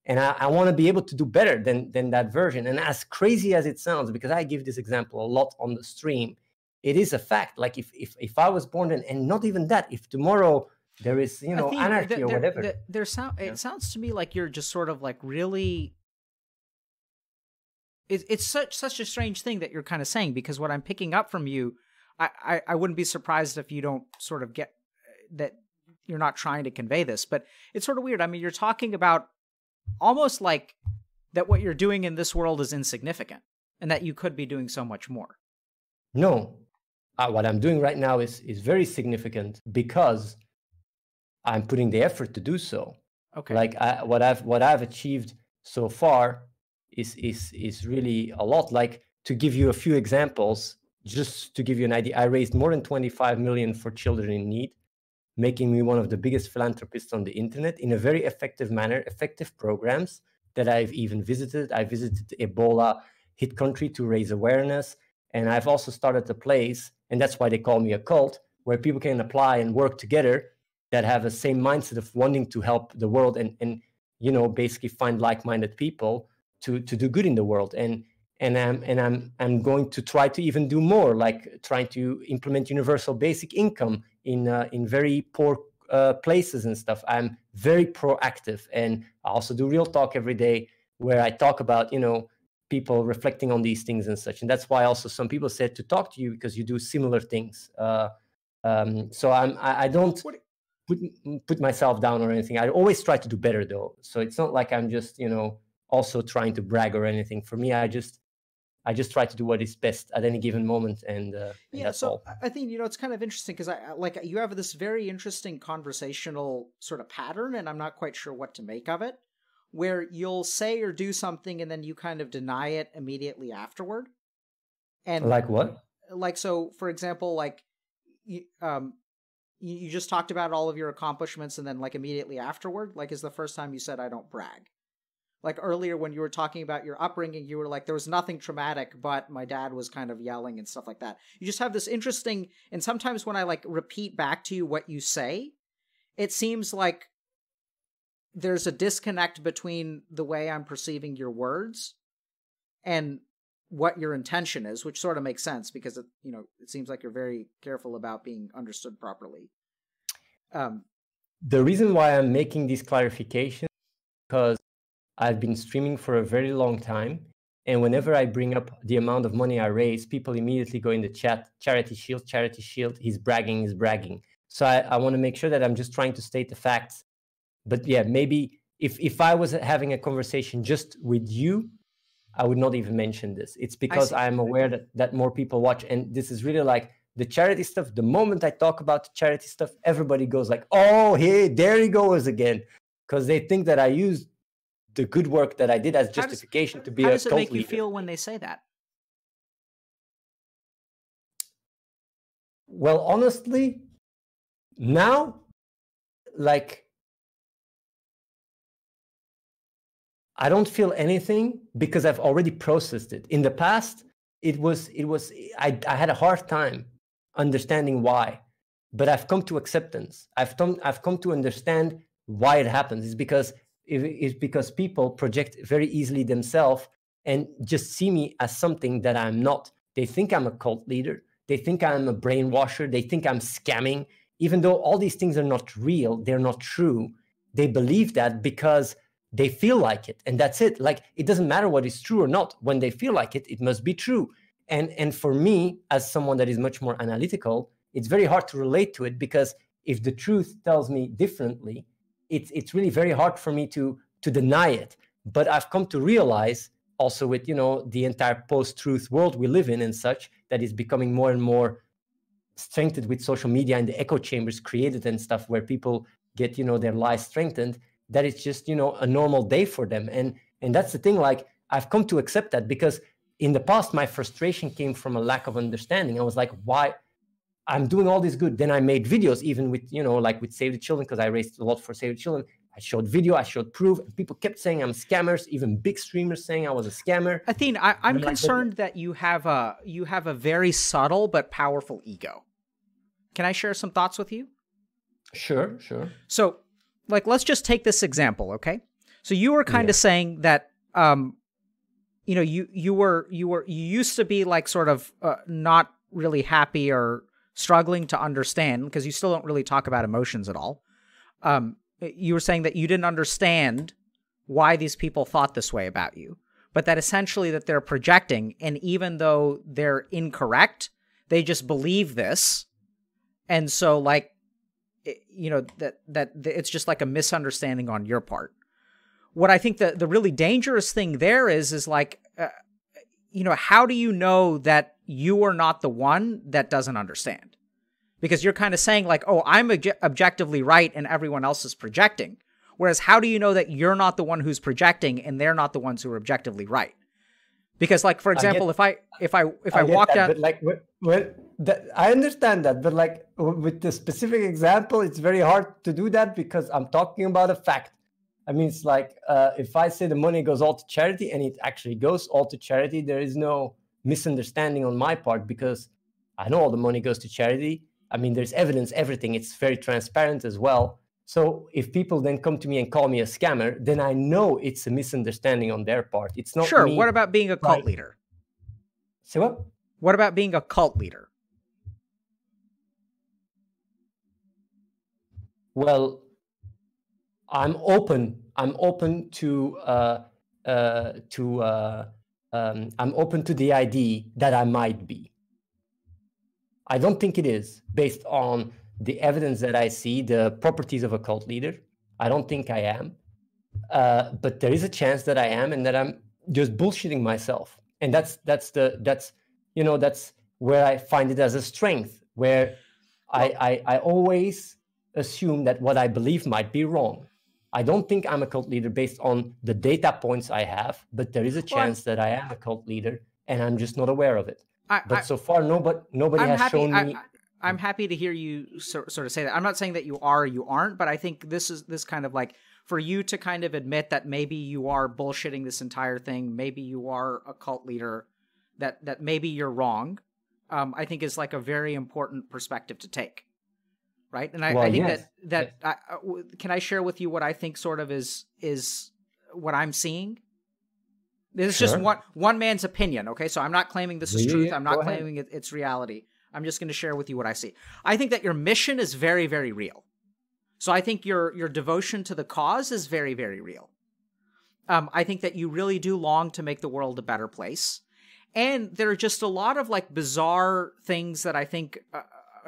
And I want to be able to do better than that version. And as crazy as it sounds, because I give this example a lot on the stream, it is a fact. Like, if I was born and not even that, if tomorrow there is, you know, anarchy or whatever. It sounds to me like you're just sort of like really... It's such a strange thing that you're kind of saying, because what I'm picking up from you, I wouldn't be surprised if you don't sort of get that you're not trying to convey this, but it's sort of weird. I mean, you're talking about almost like that what you're doing in this world is insignificant and that you could be doing so much more. No. What I'm doing right now is very significant, because I'm putting the effort to do so. Okay. Like, what I've achieved so far is really a lot. Like, to give you a few examples, just to give you an idea, I raised more than 25 million for children in need, making me one of the biggest philanthropists on the internet in a very effective manner, effective programs that I've even visited. I visited Ebola hit country to raise awareness. And I've also started a place, and that's why they call me a cult, where people can apply and work together that have the same mindset of wanting to help the world and you know, basically find like-minded people to do good in the world. And and I'm going to try to even do more, like trying to implement universal basic income in very poor places and stuff. I'm very proactive, and I also do Real Talk every day where I talk about, you know, people reflecting on these things and such. And that's why also some people said to talk to you, because you do similar things. So I don't put myself down or anything. I always try to do better, though. So it's not like I'm just, you know, also trying to brag or anything. For me, I just try to do what is best at any given moment, and yeah, that's so all. I think, you know, it's kind of interesting because I like, you have this very interesting conversational sort of pattern, and I'm not quite sure what to make of it, where you'll say or do something and then you kind of deny it immediately afterward. And like what? Like, so for example, like you just talked about all of your accomplishments, and then like immediately afterward, like is the first time you said, I don't brag. Like earlier when you were talking about your upbringing, you were like, there was nothing traumatic, but my dad was kind of yelling and stuff like that. You just have this interesting, and sometimes when I like repeat back to you what you say, it seems like there's a disconnect between the way I'm perceiving your words and what your intention is, which sort of makes sense because, it, you know, it seems like you're very careful about being understood properly. The reason why I'm making these clarifications is because I've been streaming for a very long time. And whenever I bring up the amount of money I raise, people immediately go in the chat, charity shield, he's bragging. So I want to make sure that I'm just trying to state the facts. But yeah, maybe if I was having a conversation just with you, I would not even mention this. It's because I'm aware that more people watch. And this is really like the charity stuff. The moment I talk about the charity stuff, everybody goes like, oh, hey, there he goes again. Because they think that I used the good work that I did as justification to be a cult leader. How does it make you feel when they say that? Well, honestly, now, like, I don't feel anything because I've already processed it. In the past, I had a hard time understanding why, but I've come to acceptance. I've come to understand why it happens. It's because people project very easily themselves and just see me as something that I'm not. They think I'm a cult leader. They think I'm a brainwasher. They think I'm scamming. Even though all these things are not real, they're not true. They believe that because they feel like it, and that's it. Like, it doesn't matter what is true or not. When they feel like it, it must be true. And for me, as someone that is much more analytical, it's very hard to relate to it, because if the truth tells me differently, it's really very hard for me to deny it. But I've come to realize also with, you know, the entire post-truth world we live in and such, that is becoming more and more strengthened with social media and the echo chambers created and stuff, where people get, you know, their lies strengthened, that it's just, you know, a normal day for them. And that's the thing, like, I've come to accept that, because in the past, my frustration came from a lack of understanding. I was like, why? I'm doing all this good. Then I made videos, even with, you know, like with Save the Children, because I raised a lot for Save the Children. I showed video, I showed proof. People kept saying I'm scammers, even big streamers saying I was a scammer. Athene, I'm concerned that you have a very subtle but powerful ego. Can I share some thoughts with you? Sure, sure. So, like, let's just take this example, okay? So you were kind of saying that, you know, you used to be like sort of not really happy or struggling to understand, because you still don't really talk about emotions at all. You were saying that you didn't understand why these people thought this way about you, but that essentially that they're projecting, and even though they're incorrect, they just believe this, and so like, you know, that it's just like a misunderstanding on your part. What I think the really dangerous thing there is like, you know, how do you know that you are not the one that doesn't understand? Because you're kind of saying like, oh, I'm objectively right and everyone else is projecting. Whereas how do you know that you're not the one who's projecting and they're not the ones who are objectively right? Because, like, for example, if I walked out, like, I understand that, but like with the specific example, it's very hard to do that because I'm talking about a fact. I mean, it's like if I say the money goes all to charity, and it actually goes all to charity, there is no misunderstanding on my part because I know all the money goes to charity. I mean, there's evidence, everything. It's very transparent as well. So if people then come to me and call me a scammer, then I know it's a misunderstanding on their part. It's not me. Sure, what about being a cult leader? So what about being a cult leader? Well, I'm open to the idea that I might be. I don't think it is, based on the evidence that I see, the properties of a cult leader. I don't think I am, but there is a chance that I am, and that I'm just bullshitting myself. And that's where I find it as a strength, where I always assume that what I believe might be wrong. I don't think I'm a cult leader based on the data points I have, but there is a chance that I am a cult leader, and I'm just not aware of it. But so far, nobody has shown me. I'm happy to hear you sort of say that. I'm not saying that you are or you aren't, but I think this kind of like, for you to kind of admit that maybe you are bullshitting this entire thing, maybe you are a cult leader, that maybe you're wrong, I think is like a very important perspective to take. Right? And I think, can I share with you what I think sort of is what I'm seeing? This is just one man's opinion, okay? So I'm not claiming this is truth. I'm not claiming it's reality. I'm just going to share with you what I see. I think that your mission is very, very real. So I think your devotion to the cause is very, very real. I think that you really do long to make the world a better place. And there are just a lot of like bizarre things that I think,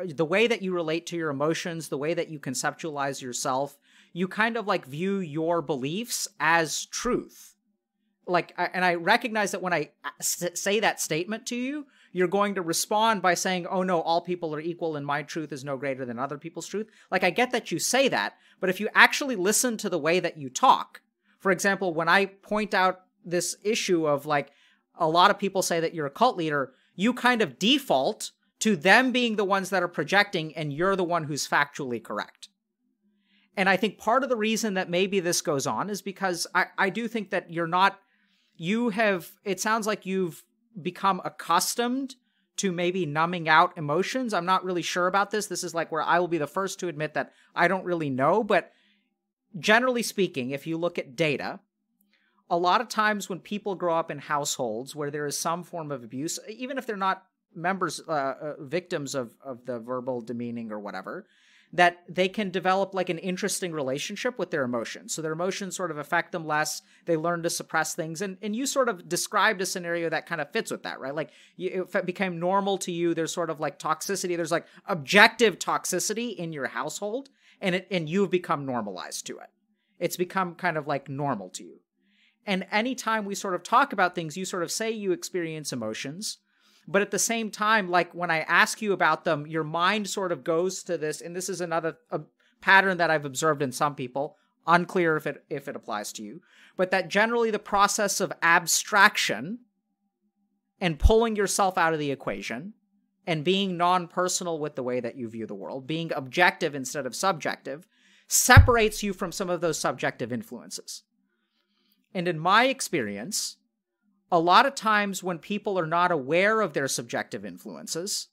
the way that you relate to your emotions, the way that you conceptualize yourself, you kind of like view your beliefs as truth. Like, and I recognize that when I say that statement to you, you're going to respond by saying, oh no, all people are equal and my truth is no greater than other people's truth. Like, I get that you say that, but if you actually listen to the way that you talk, for example, when I point out this issue of like, a lot of people say that you're a cult leader, you kind of default to them being the ones that are projecting and you're the one who's factually correct. And I think part of the reason that maybe this goes on is because I do think that it sounds like you've become accustomed to maybe numbing out emotions. I'm not really sure about this. This is like where I will be the first to admit that I don't really know, but generally speaking, if you look at data, a lot of times when people grow up in households where there is some form of abuse, even if they're not members, victims of the verbal demeaning or whatever, that they can develop like an interesting relationship with their emotions. So their emotions sort of affect them less. They learn to suppress things. And you sort of described a scenario that kind of fits with that, right? Like it became normal to you. There's sort of like toxicity. There's like objective toxicity in your household, and you've become normalized to it. It's become kind of like normal to you. And anytime we sort of talk about things, you sort of say you experience emotions. But at the same time, like when I ask you about them, your mind sort of goes to this, and this is another pattern that I've observed in some people, unclear if it applies to you, but that generally the process of abstraction and pulling yourself out of the equation and being non-personal with the way that you view the world, being objective instead of subjective, separates you from some of those subjective influences. And in my experience, a lot of times when people are not aware of their subjective influences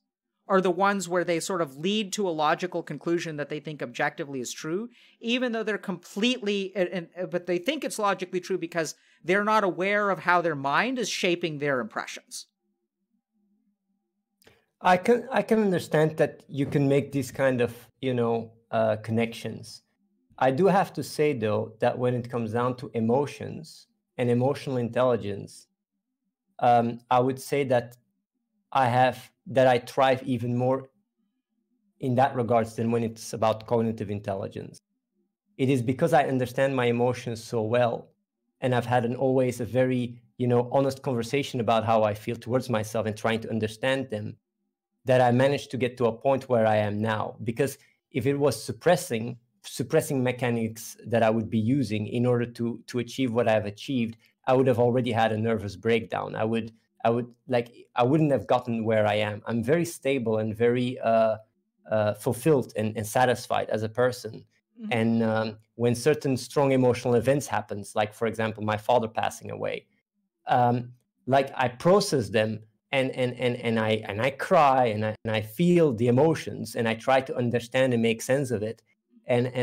are the ones where they sort of lead to a logical conclusion that they think objectively is true, even though they're but they think it's logically true because they're not aware of how their mind is shaping their impressions. I can understand that you can make these kind of, connections. I do have to say though, that when it comes down to emotions and emotional intelligence, I would say that I thrive even more in that regards than when it's about cognitive intelligence. It is because I understand my emotions so well, and I've had always a very, honest conversation about how I feel towards myself and trying to understand them, that I managed to get to a point where I am now. Because if it was suppressing mechanics that I would be using in order to achieve what I've achieved, I would have already had a nervous breakdown. I wouldn't have gotten where I am. I'm very stable and very fulfilled and satisfied as a person. Mm-hmm. And when certain strong emotional events happens, like for example, my father passing away, I process them and I cry and I feel the emotions and I try to understand and make sense of it. And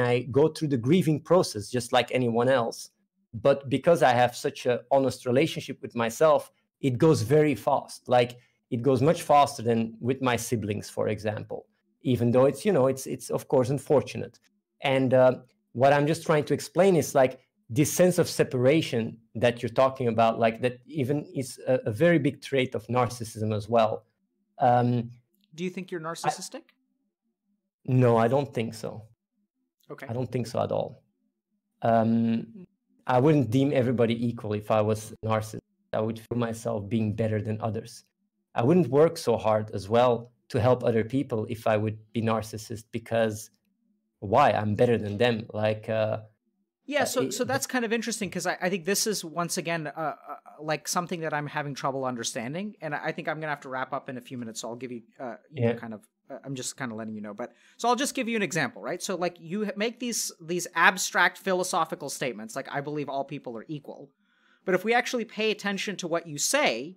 I go through the grieving process just like anyone else. But because I have such an honest relationship with myself, it goes very fast. Like, it goes much faster than with my siblings, for example, even though it's, you know, it's of course unfortunate. And what I'm just trying to explain is like this sense of separation that you're talking about, like that even is a very big trait of narcissism as well. Do you think you're narcissistic? No, I don't think so. Okay. I don't think so at all. I wouldn't deem everybody equal if I was a narcissist. I would feel myself being better than others. I wouldn't work so hard as well to help other people if I would be narcissist, because why? I'm better than them. Like, yeah, so that's kind of interesting, because I think this is, once again, like something that I'm having trouble understanding. And I think I'm going to have to wrap up in a few minutes. So I'll give you, you know, kind of, I'm just kind of letting you know. But so I'll just give you an example, right? So like you make these abstract philosophical statements, like I believe all people are equal. But if we actually pay attention to what you say,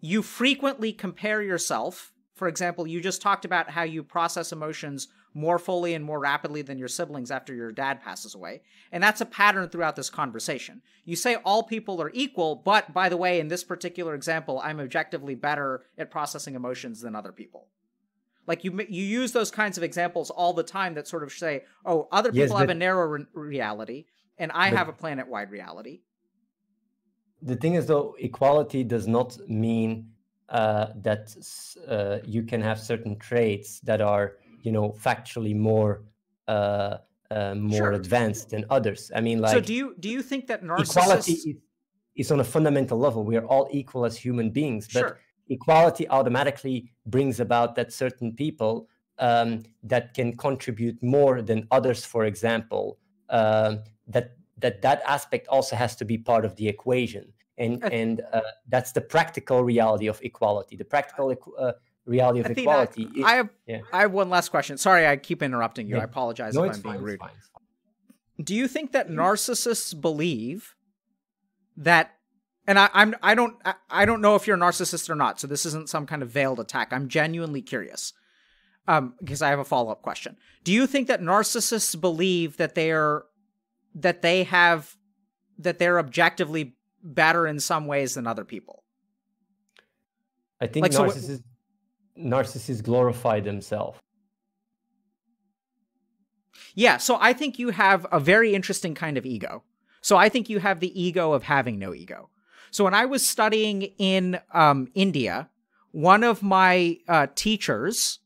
you frequently compare yourself. For example, you just talked about how you process emotions more fully and more rapidly than your siblings after your dad passes away. And that's a pattern throughout this conversation. You say all people are equal, but by the way, in this particular example, I'm objectively better at processing emotions than other people. Like you use those kinds of examples all the time that sort of say, oh, other people have a narrow reality and I have a planet-wide reality. The thing is though, equality does not mean that you can have certain traits that are, you know, factually more more advanced than others. I mean, like, so do you think that equality is on a fundamental level? We are all equal as human beings, but equality automatically brings about that certain people that can contribute more than others, for example, that aspect also has to be part of the equation, and that's the practical reality of equality. The practical reality of equality. I have one last question. Sorry, I keep interrupting you. Yeah. I apologize if I'm being rude. Do you think that narcissists believe that? And I don't know if you're a narcissist or not. So this isn't some kind of veiled attack. I'm genuinely curious because I have a follow-up question. Do you think that narcissists believe that they're objectively better in some ways than other people? I think like, narcissists glorify themselves. Yeah, so I think you have a very interesting kind of ego. So I think you have the ego of having no ego. So when I was studying in India, one of my teachers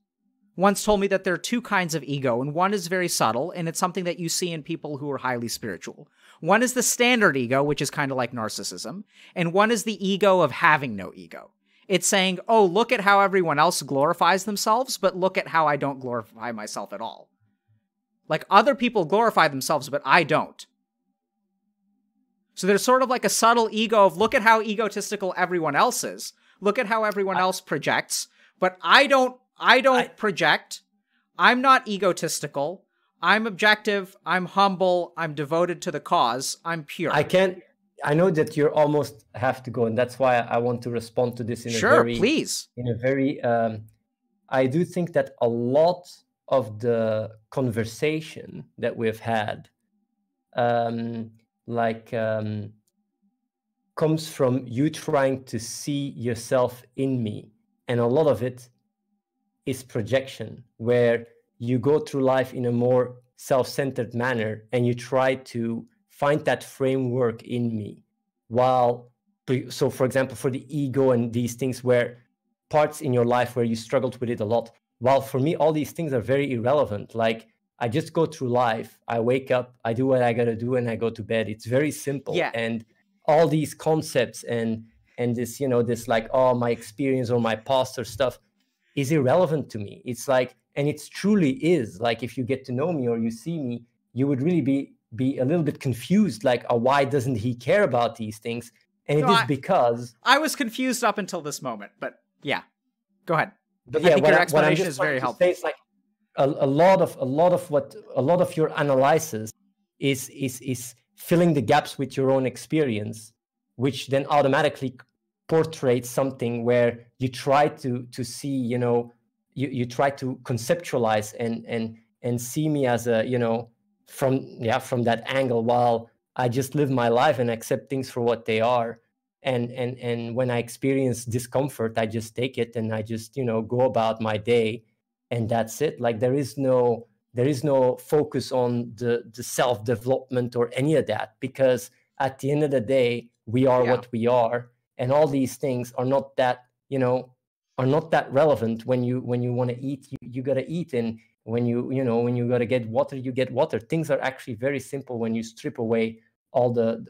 once told me that there are two kinds of ego, and one is very subtle, and it's something that you see in people who are highly spiritual. One is the standard ego, which is kind of like narcissism, and one is the ego of having no ego. It's saying, oh, look at how everyone else glorifies themselves, but look at how I don't glorify myself at all. Like, other people glorify themselves, but I don't. So there's sort of like a subtle ego of, look at how egotistical everyone else is. Look at how everyone else projects, but I don't project. I'm not egotistical. I'm objective. I'm humble. I'm devoted to the cause. I'm pure. I know that you almost have to go, and that's why I want to respond to this in a very, I do think that a lot of the conversation that we've had, comes from you trying to see yourself in me. And a lot of it is projection, where you go through life in a more self-centered manner and you try to find that framework in me. So for example, for the ego and these things where parts in your life where you struggled with it a lot, while for me, all these things are very irrelevant. Like, I just go through life, I wake up, I do what I gotta do, and I go to bed. It's very simple. Yeah. And all these concepts and this, you know, this like, oh, my experience or my past or stuff is irrelevant to me. It's like, and it truly is. Like, if you get to know me or you see me, you would really be a little bit confused, like, oh, why doesn't he care about these things? And it is because... I was confused up until this moment, but yeah. Go ahead. But yeah, I think your explanation is very helpful. It's like a lot of your analysis is filling the gaps with your own experience, which then automatically portrays something where you try to see, you know, you try to conceptualize and see me as a, you know, from that angle, while I just live my life and accept things for what they are. And when I experience discomfort, I just take it and I just, you know, go about my day, and that's it. Like there is no focus on the self-development or any of that, because at the end of the day, we are what we are, and all these things are not that, you know, are not that relevant. When you want to eat, you gotta eat, and when you gotta get water, you get water. Things are actually very simple when you strip away all this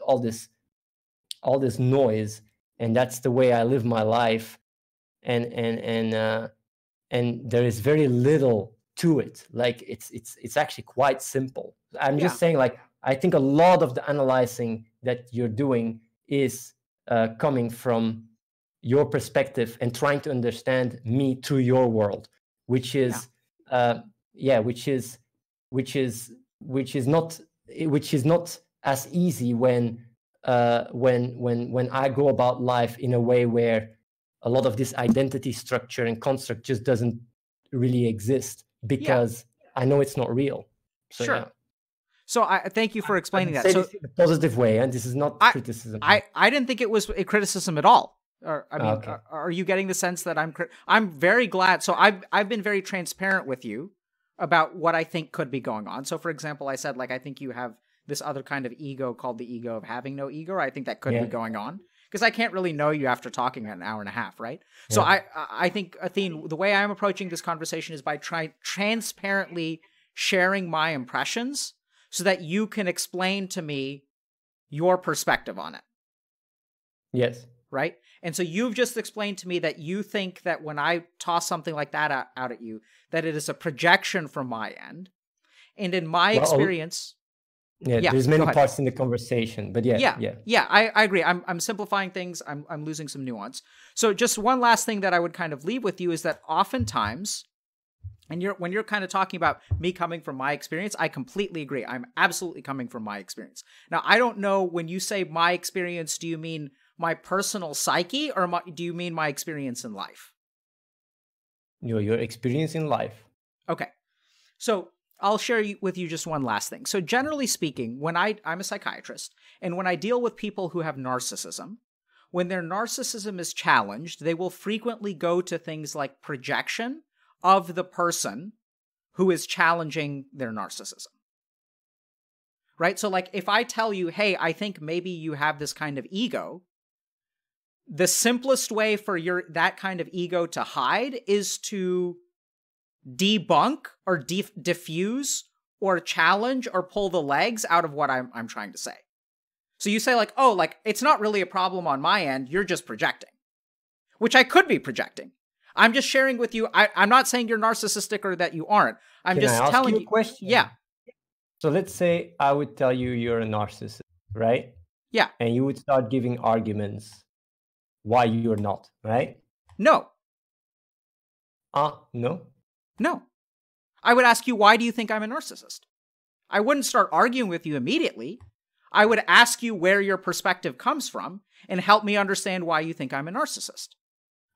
noise. And that's the way I live my life, and there is very little to it. Like it's actually quite simple. I'm just saying, like, I think a lot of the analyzing that you're doing is coming from your perspective and trying to understand me through your world, which is not as easy when I go about life in a way where a lot of this identity structure and construct just doesn't really exist, because I know it's not real. So, sure. Yeah. So I thank you for explaining that. So, this in a positive way, and this is not criticism. I didn't think it was a criticism at all. Or, I mean, okay. Are you getting the sense that I'm very glad? So I've been very transparent with you about what I think could be going on. So, for example, I said, like, I think you have this other kind of ego called the ego of having no ego. I think that could be going on, because I can't really know you after talking an hour and a half, right? Yeah. So I think, Athene, the way I'm approaching this conversation is by transparently sharing my impressions so that you can explain to me your perspective on it. Yes. Right? And so you've just explained to me that you think that when I toss something like that out at you, that it is a projection from my end. And in my experience... Yeah, there's many parts in the conversation, but yeah. I agree. I'm simplifying things. I'm losing some nuance. So just one last thing that I would kind of leave with you is that oftentimes, and when you're kind of talking about me coming from my experience, I completely agree. I'm absolutely coming from my experience. Now, I don't know, when you say my experience, do you mean my personal psyche, or do you mean my experience in life? No, your experience in life. Okay, so I'll share with you just one last thing. So generally speaking, when I'm a psychiatrist, and when I deal with people who have narcissism, when their narcissism is challenged, they will frequently go to things like projection of the person who is challenging their narcissism, right? So like if I tell you, hey, I think maybe you have this kind of ego, the simplest way for that kind of ego to hide is to debunk or diffuse or challenge or pull the legs out of what I'm trying to say. So you say like, oh, like it's not really a problem on my end. You're just projecting, which I could be projecting. I'm just sharing with you. I'm not saying you're narcissistic or that you aren't. Can I telling you a question? Yeah. So let's say I would tell you you're a narcissist, right? Yeah. And you would start giving arguments why you're not, right? No. No. No. I would ask you, why do you think I'm a narcissist? I wouldn't start arguing with you immediately. I would ask you where your perspective comes from and help me understand why you think I'm a narcissist.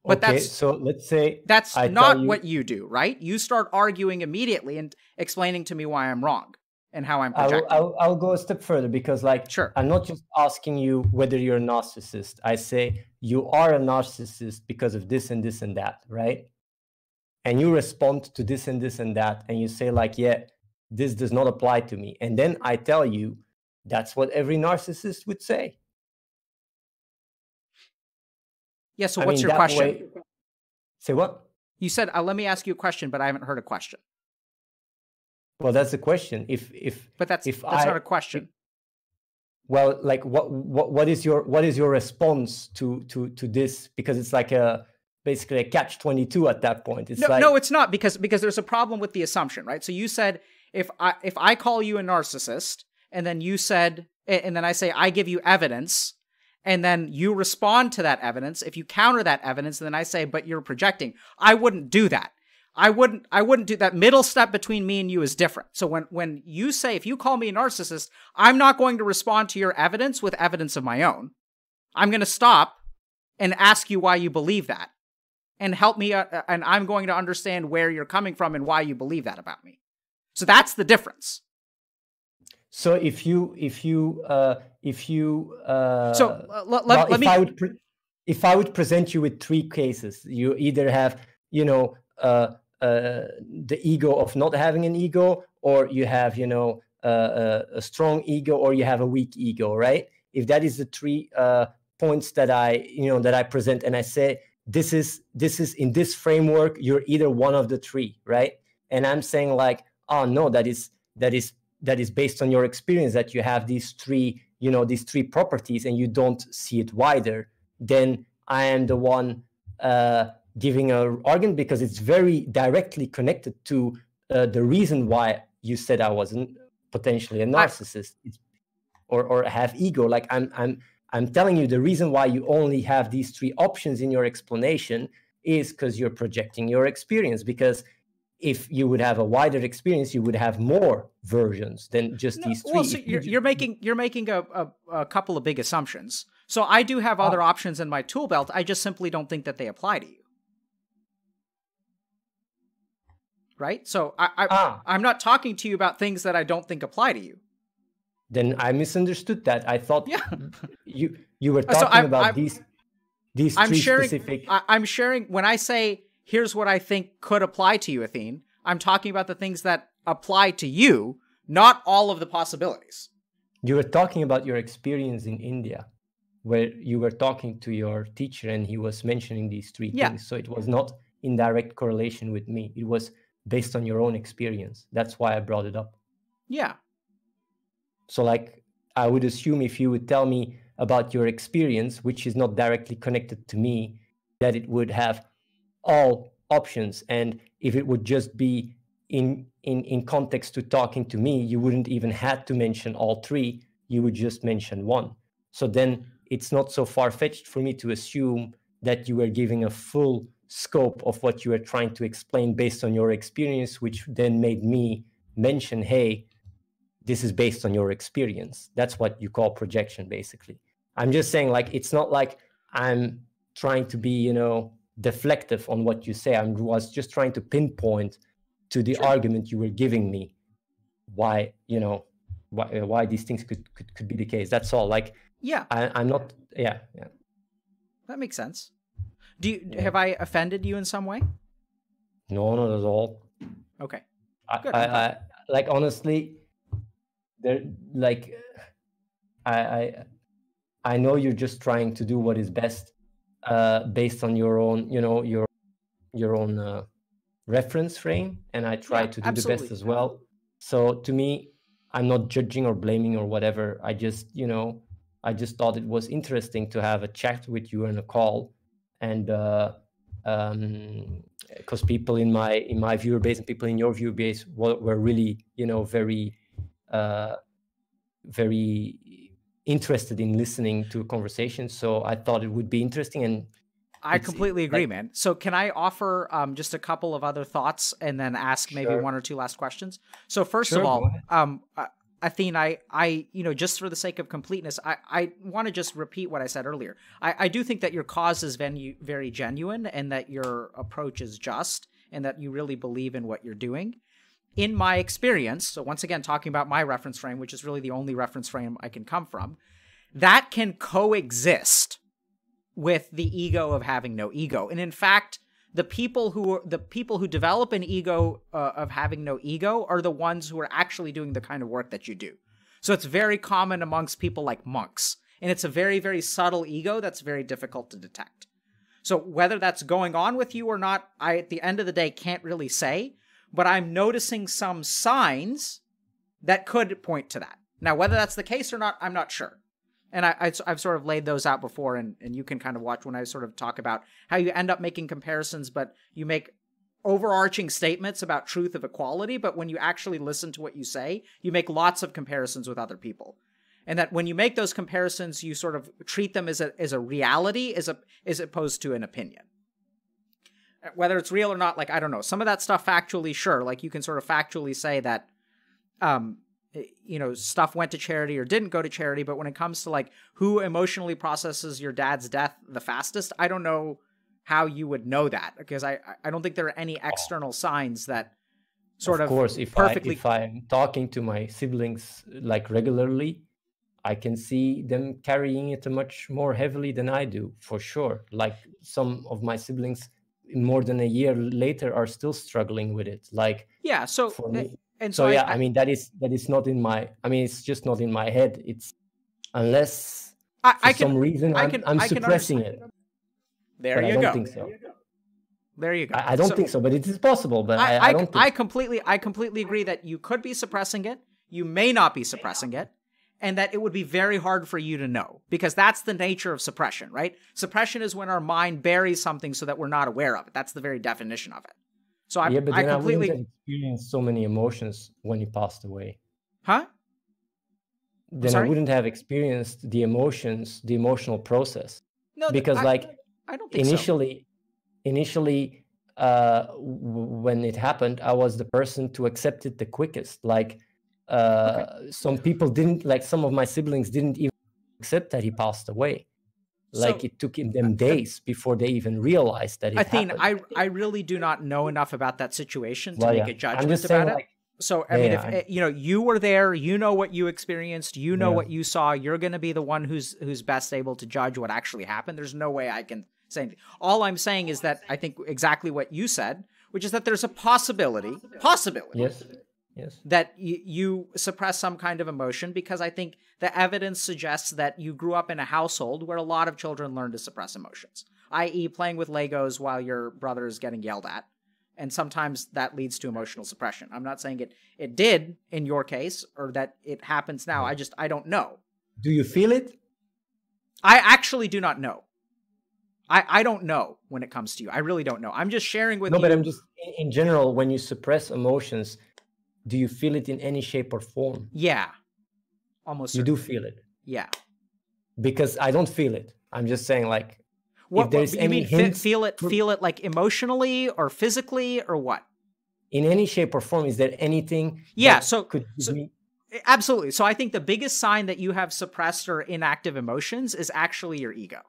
But okay, so let's say that's not what you do, right? You start arguing immediately and explaining to me why I'm wrong and how I'm projecting. I'll go a step further, because like, sure. I'm not just asking you whether you're a narcissist. I say you are a narcissist because of this and this and that, right? And you respond to this and this and that, and you say like, yeah, this does not apply to me. And then I tell you, that's what every narcissist would say. Yeah, so what's your question? Say what? You said, let me ask you a question, but I haven't heard a question. Well, that's a question. But that's not a question. Well, like what is your response to this? Because it's like basically a catch-22 at that point. It's no, it's not, because there's a problem with the assumption, right? So you said, if I call you a narcissist, and then you said, and then I say, I give you evidence, and then you respond to that evidence. If you counter that evidence, and then I say, but you're projecting. I wouldn't do that. I wouldn't do that. Middle step between me and you is different. So when you say, if you call me a narcissist, I'm not going to respond to your evidence with evidence of my own. I'm going to stop and ask you why you believe that. And help me, and I'm going to understand where you're coming from and why you believe that about me. So that's the difference. So if I would present you with three cases, you either have, you know, the ego of not having an ego, or you have, you know, a strong ego, or you have a weak ego, right? If that is the three points that I present, and I say this is in this framework, you're either one of the three, right? And I'm saying like, oh no, that is based on your experience that you have these three, you know, these three properties, and you don't see it wider. Then I am the one giving an argument, because it's very directly connected to the reason why you said I wasn't potentially a narcissist or have ego. Like I'm telling you the reason why you only have these three options in your explanation is because you're projecting your experience. Because if you would have a wider experience, you would have more versions than just these three. Well, so you're making a couple of big assumptions. So I do have other options in my tool belt. I just simply don't think that they apply to you. Right? So I'm not talking to you about things that I don't think apply to you. Then I misunderstood that. I thought you were talking about these three specific. I'm sharing when I say here's what I think could apply to you, Athene, I'm talking about the things that apply to you, not all of the possibilities. You were talking about your experience in India, where you were talking to your teacher and he was mentioning these three things. So it was not in direct correlation with me. It was based on your own experience. That's why I brought it up. Yeah. So like, I would assume if you would tell me about your experience, which is not directly connected to me, that it would have all options. And if it would just be in context to talking to me, you wouldn't even have to mention all three. You would just mention one. So then it's not so far-fetched for me to assume that you were giving a full scope of what you were trying to explain based on your experience, which then made me mention, hey, this is based on your experience. That's what you call projection, basically. I'm just saying, like, it's not like I'm trying to be, you know, deflective on what you say. I was just trying to pinpoint to the argument you were giving me why, you know, why these things could be the case. That's all. Like, yeah, I'm not. Yeah, yeah. That makes sense. Have I offended you in some way? No, not at all. Okay. I like, honestly, there, like, I know you're just trying to do what is best. Based on your own, you know, your own reference frame, and I try to do the best as well. So to me, I'm not judging or blaming or whatever. I just, you know, I just thought it was interesting to have a chat with you and a call, and because people in my viewer base and people in your viewer base were really, you know, very, very interested in listening to a conversation, so I thought it would be interesting. And I completely agree, like, man. So can I offer just a couple of other thoughts and then ask maybe one or two last questions? So first of all, Athene, I you know, just for the sake of completeness, I want to just repeat what I said earlier. I do think that your cause is very genuine, and that your approach is just, and that you really believe in what you're doing. In my experience, so once again, talking about my reference frame, which is really the only reference frame I can come from, that can coexist with the ego of having no ego. And in fact, the people who develop an ego of having no ego are the ones who are actually doing the kind of work that you do. So it's very common amongst people like monks. And it's a very, very subtle ego that's very difficult to detect. So whether that's going on with you or not, I, at the end of the day, can't really say. But I'm noticing some signs that could point to that. Now, whether that's the case or not, I'm not sure. And I've sort of laid those out before, and you can kind of watch when I sort of talk about how you end up making comparisons, but you make overarching statements about truth of equality, but when you actually listen to what you say, you make lots of comparisons with other people. And that when you make those comparisons, you sort of treat them as a reality as opposed to an opinion. Whether it's real or not, like, I don't know. Some of that stuff factually, sure. Like, you can sort of factually say that, you know, stuff went to charity or didn't go to charity. But when it comes to, like, who emotionally processes your dad's death the fastest, I don't know how you would know that. Because I don't think there are any external signs that Of course, if I'm talking to my siblings like regularly, I can see them carrying it much more heavily than I do, for sure. Like some of my siblings more than a year later are still struggling with it. Like, yeah, so for me. And so yeah, I mean, that is not in my, I mean, it's just not in my head. It's unless for some reason I'm suppressing it. There you go. I don't think so, but it is possible. But I completely agree that you could be suppressing it. You may not be suppressing it, and that it would be very hard for you to know, because that's the nature of suppression, right? Suppression is when our mind buries something so that we're not aware of it. That's the very definition of it. So I completely experienced so many emotions when he passed away. Huh? Then I wouldn't have experienced the emotions, the emotional process. No, because Initially, when it happened, I was the person to accept it the quickest. Like, some people didn't, like some of my siblings didn't even accept that he passed away. Like, so, it took them days before they even realized that it happened. I really do not know enough about that situation to make a judgment about it. Like, so, I mean, if you know, you were there, you know what you experienced, you know what you saw, you're going to be the one who's best able to judge what actually happened. There's no way I can... All I'm saying is that I think exactly what you said, which is that there's a possibility that you suppress some kind of emotion, because I think the evidence suggests that you grew up in a household where a lot of children learn to suppress emotions, i.e. playing with Legos while your brother is getting yelled at. And sometimes that leads to emotional suppression. I'm not saying it did in your case or that it happens now. I don't know. Do you feel it? I actually do not know. I don't know when it comes to you. I really don't know. I'm just sharing with you. No, but I'm just, in general, when you suppress emotions, do you feel it in any shape or form? Yeah. Almost. You do feel it. Yeah. Because I don't feel it. I'm just saying, like, if there's any hint. Feel it like emotionally or physically or what? In any shape or form, is there anything? Yeah, absolutely. So I think the biggest sign that you have suppressed or inactive emotions is actually your ego.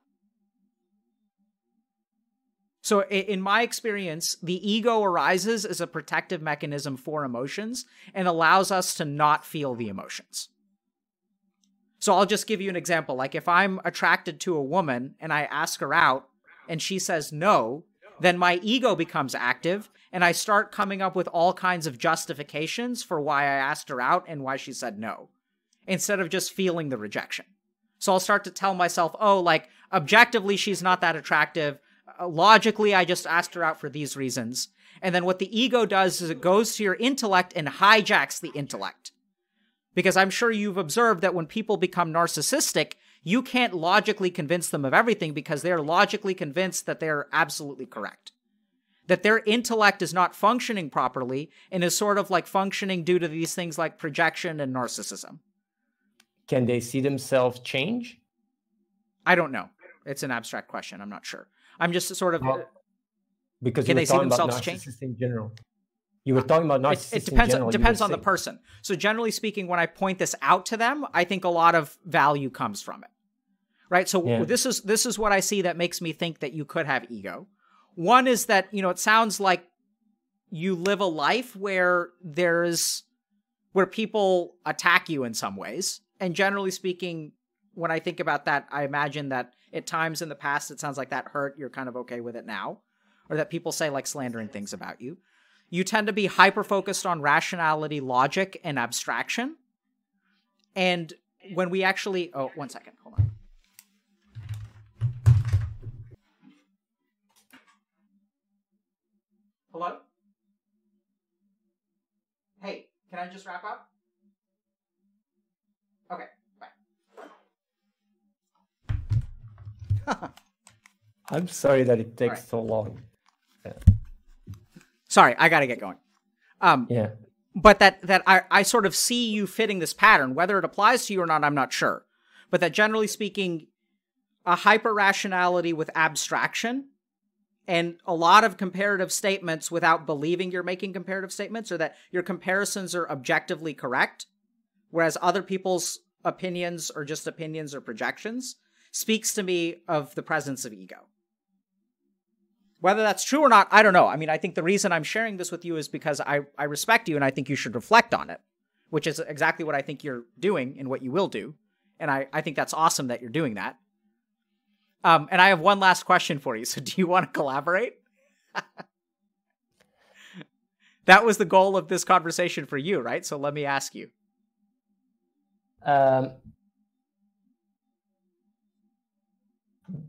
So in my experience, the ego arises as a protective mechanism for emotions and allows us to not feel the emotions. So I'll just give you an example. Like if I'm attracted to a woman and I ask her out and she says no, then my ego becomes active and I start coming up with all kinds of justifications for why I asked her out and why she said no, instead of just feeling the rejection. So I'll start to tell myself, oh, like objectively, she's not that attractive. Logically, I just asked her out for these reasons. And then what the ego does is it goes to your intellect and hijacks the intellect. Because I'm sure you've observed that when people become narcissistic, you can't logically convince them of everything because they're logically convinced that they're absolutely correct. That their intellect is not functioning properly and is sort of like functioning due to these things like projection and narcissism. Can they see themselves change? I don't know. It's an abstract question. I'm not sure. I'm just sort of because can they see themselves change in general? You were talking about narcissists. It depends on the person. So generally speaking, when I point this out to them, I think a lot of value comes from it, right? So this is what I see that makes me think that you could have ego. One is that it sounds like you live a life where where people attack you in some ways, and generally speaking, when I think about that, I imagine that. At times in the past, it sounds like that hurt. You're kind of okay with it now. Or that people say like slandering things about you. You tend to be hyper-focused on rationality, logic, and abstraction. And when we actually... Oh, one second. Hold on. Hello? Hey, can I just wrap up? Okay. I'm sorry that it takes so long. Yeah. Sorry, I got to get going. But that I sort of see you fitting this pattern, whether it applies to you or not, I'm not sure. But that generally speaking, a hyper-rationality with abstraction and a lot of comparative statements without believing you're making comparative statements, or that your comparisons are objectively correct, whereas other people's opinions are just opinions or projections, speaks to me of the presence of ego. Whether that's true or not, I don't know. I mean, I think the reason I'm sharing this with you is because I respect you and I think you should reflect on it, which is exactly what I think you're doing and what you will do. And I think that's awesome that you're doing that. And I have one last question for you. So do you want to collaborate? That was the goal of this conversation for you, right? So let me ask you.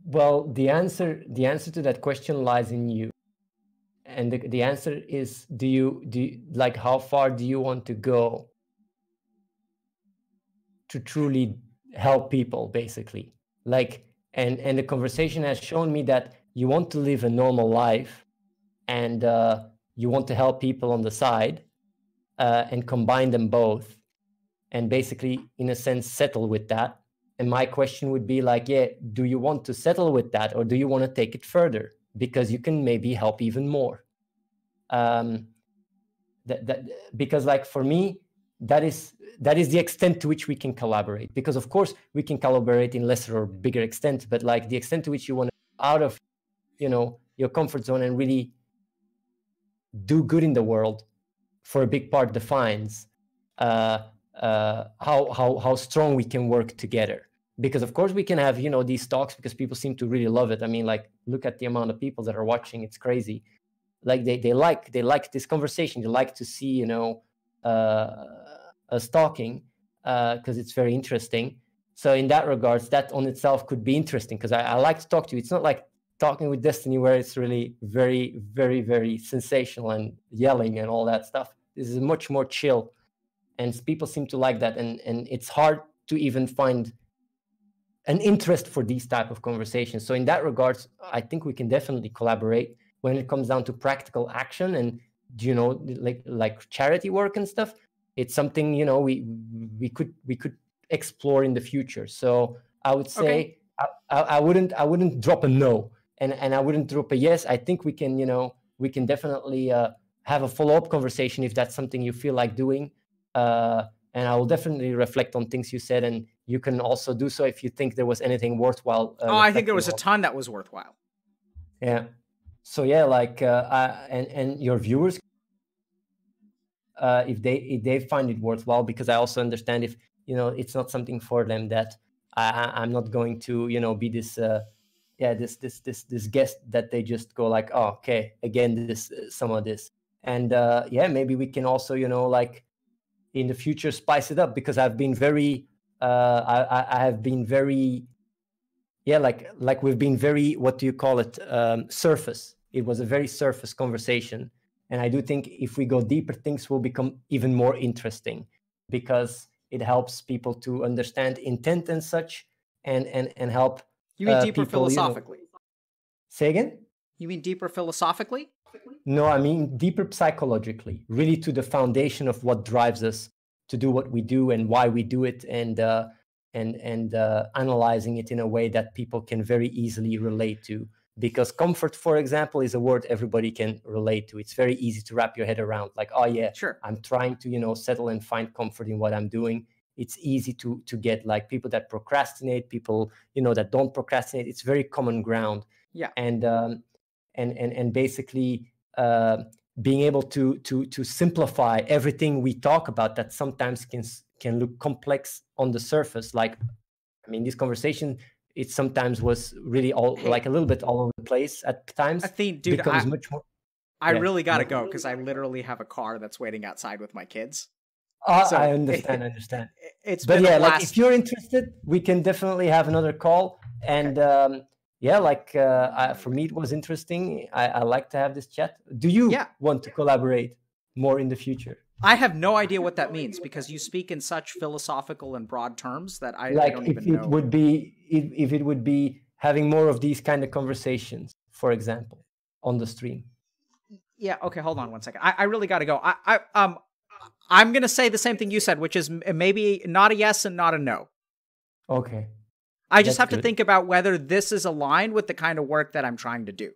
Well, the answer to that question lies in you. And the answer is, do you, like, how far do you want to go to truly help people, basically? Like, and the conversation has shown me that you want to live a normal life and you want to help people on the side and combine them both and basically, in a sense, settle with that. And my question would be like, yeah, do you want to settle with that or do you want to take it further? Because you can maybe help even more. Because like for me, that is the extent to which we can collaborate. Because of course we can collaborate in lesser or bigger extent, but like the extent to which you want to get out of, you know, your comfort zone and really do good in the world, for a big part defines how strong we can work together. Because of course we can have, you know, these talks because people seem to really love it. I mean, like, look at the amount of people that are watching. It's crazy. Like they like this conversation. They like to see, you know, us talking because it's very interesting. So in that regards, that on itself could be interesting because I like to talk to you. It's not like talking with Destiny where it's really very, very, very sensational and yelling and all that stuff. This is much more chill. And people seem to like that. And it's hard to even find an interest for these type of conversations. So in that regards, I think we can definitely collaborate when it comes down to practical action and, you know, like charity work and stuff. It's something, you know, we could explore in the future. So I would say, okay. I wouldn't drop a no and I wouldn't drop a yes. I think we can, you know, we can definitely have a follow-up conversation if that's something you feel like doing. And I will definitely reflect on things you said, and you can also do so if you think there was anything worthwhile. I think there was a ton that was worthwhile. Yeah. So yeah, like, and your viewers, if they find it worthwhile, because I also understand if, you know, it's not something for them that I'm not going to, you know, be this, this guest that they just go like, oh, okay, again, this, some of this. And yeah, maybe we can also, you know, like, in the future spice it up, because I've been very we've been very, what do you call it, surface. It was a very surface conversation, and I do think if we go deeper, things will become even more interesting, because it helps people to understand intent and such, and help you mean deeper people, philosophically, you know. Say again? You mean deeper philosophically? No, I mean deeper psychologically, really to the foundation of what drives us to do what we do and why we do it, and analyzing it in a way that people can very easily relate to. Because comfort, for example, is a word everybody can relate to. It's very easy to wrap your head around, like, oh yeah, sure, I'm trying to, you know, settle and find comfort in what I'm doing. It's easy to get, like, people that procrastinate, people, you know, that don't procrastinate. It's very common ground. Yeah. And basically being able to simplify everything we talk about that sometimes can look complex on the surface. Like, I mean, this conversation, it sometimes was really all, hey, like a little bit all over the place at times. Athene, dude, I really gotta go because I literally have a car that's waiting outside with my kids. So I understand. But if you're interested, we can definitely have another call. And. Yeah, like for me, it was interesting. I like to have this chat. Do you want to collaborate more in the future? I have no idea what that means, because you speak in such philosophical and broad terms that I don't even know. Like if it would be having more of these kind of conversations, for example, on the stream. Yeah, okay, hold on one second. I really got to go. I'm going to say the same thing you said, which is maybe not a yes and not a no. Okay. I just have to think about whether this is aligned with the kind of work that I'm trying to do.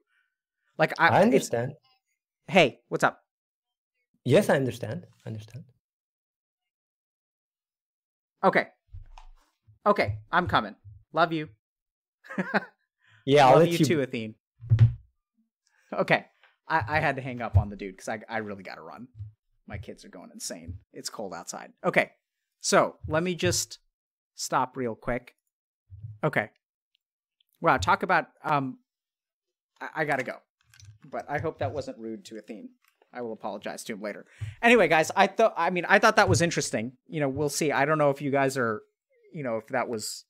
Like, I understand. Hey, what's up? Yes, I understand. Okay. Okay, I'm coming. Love you. Yeah, I'll let you too, Athene. Okay. I had to hang up on the dude because I really got to run. My kids are going insane. It's cold outside. Okay. So let me just stop real quick. Okay. Wow. Talk about, I got to go. But I hope that wasn't rude to Athene. I will apologize to him later. Anyway, guys, I thought that was interesting. You know, we'll see. I don't know if you guys are, you know, if that was,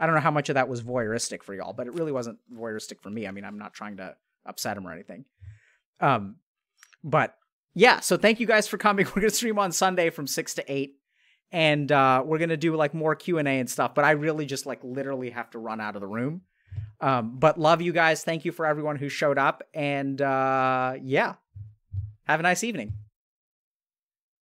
I don't know how much of that was voyeuristic for y'all, but it really wasn't voyeuristic for me. I mean, I'm not trying to upset him or anything. But yeah, so thank you guys for coming. We're going to stream on Sunday from 6 to 8, and we're going to do like more Q&A and stuff, but I really just like literally have to run out of the room. But love you guys. Thank you for everyone who showed up, and yeah. Have a nice evening.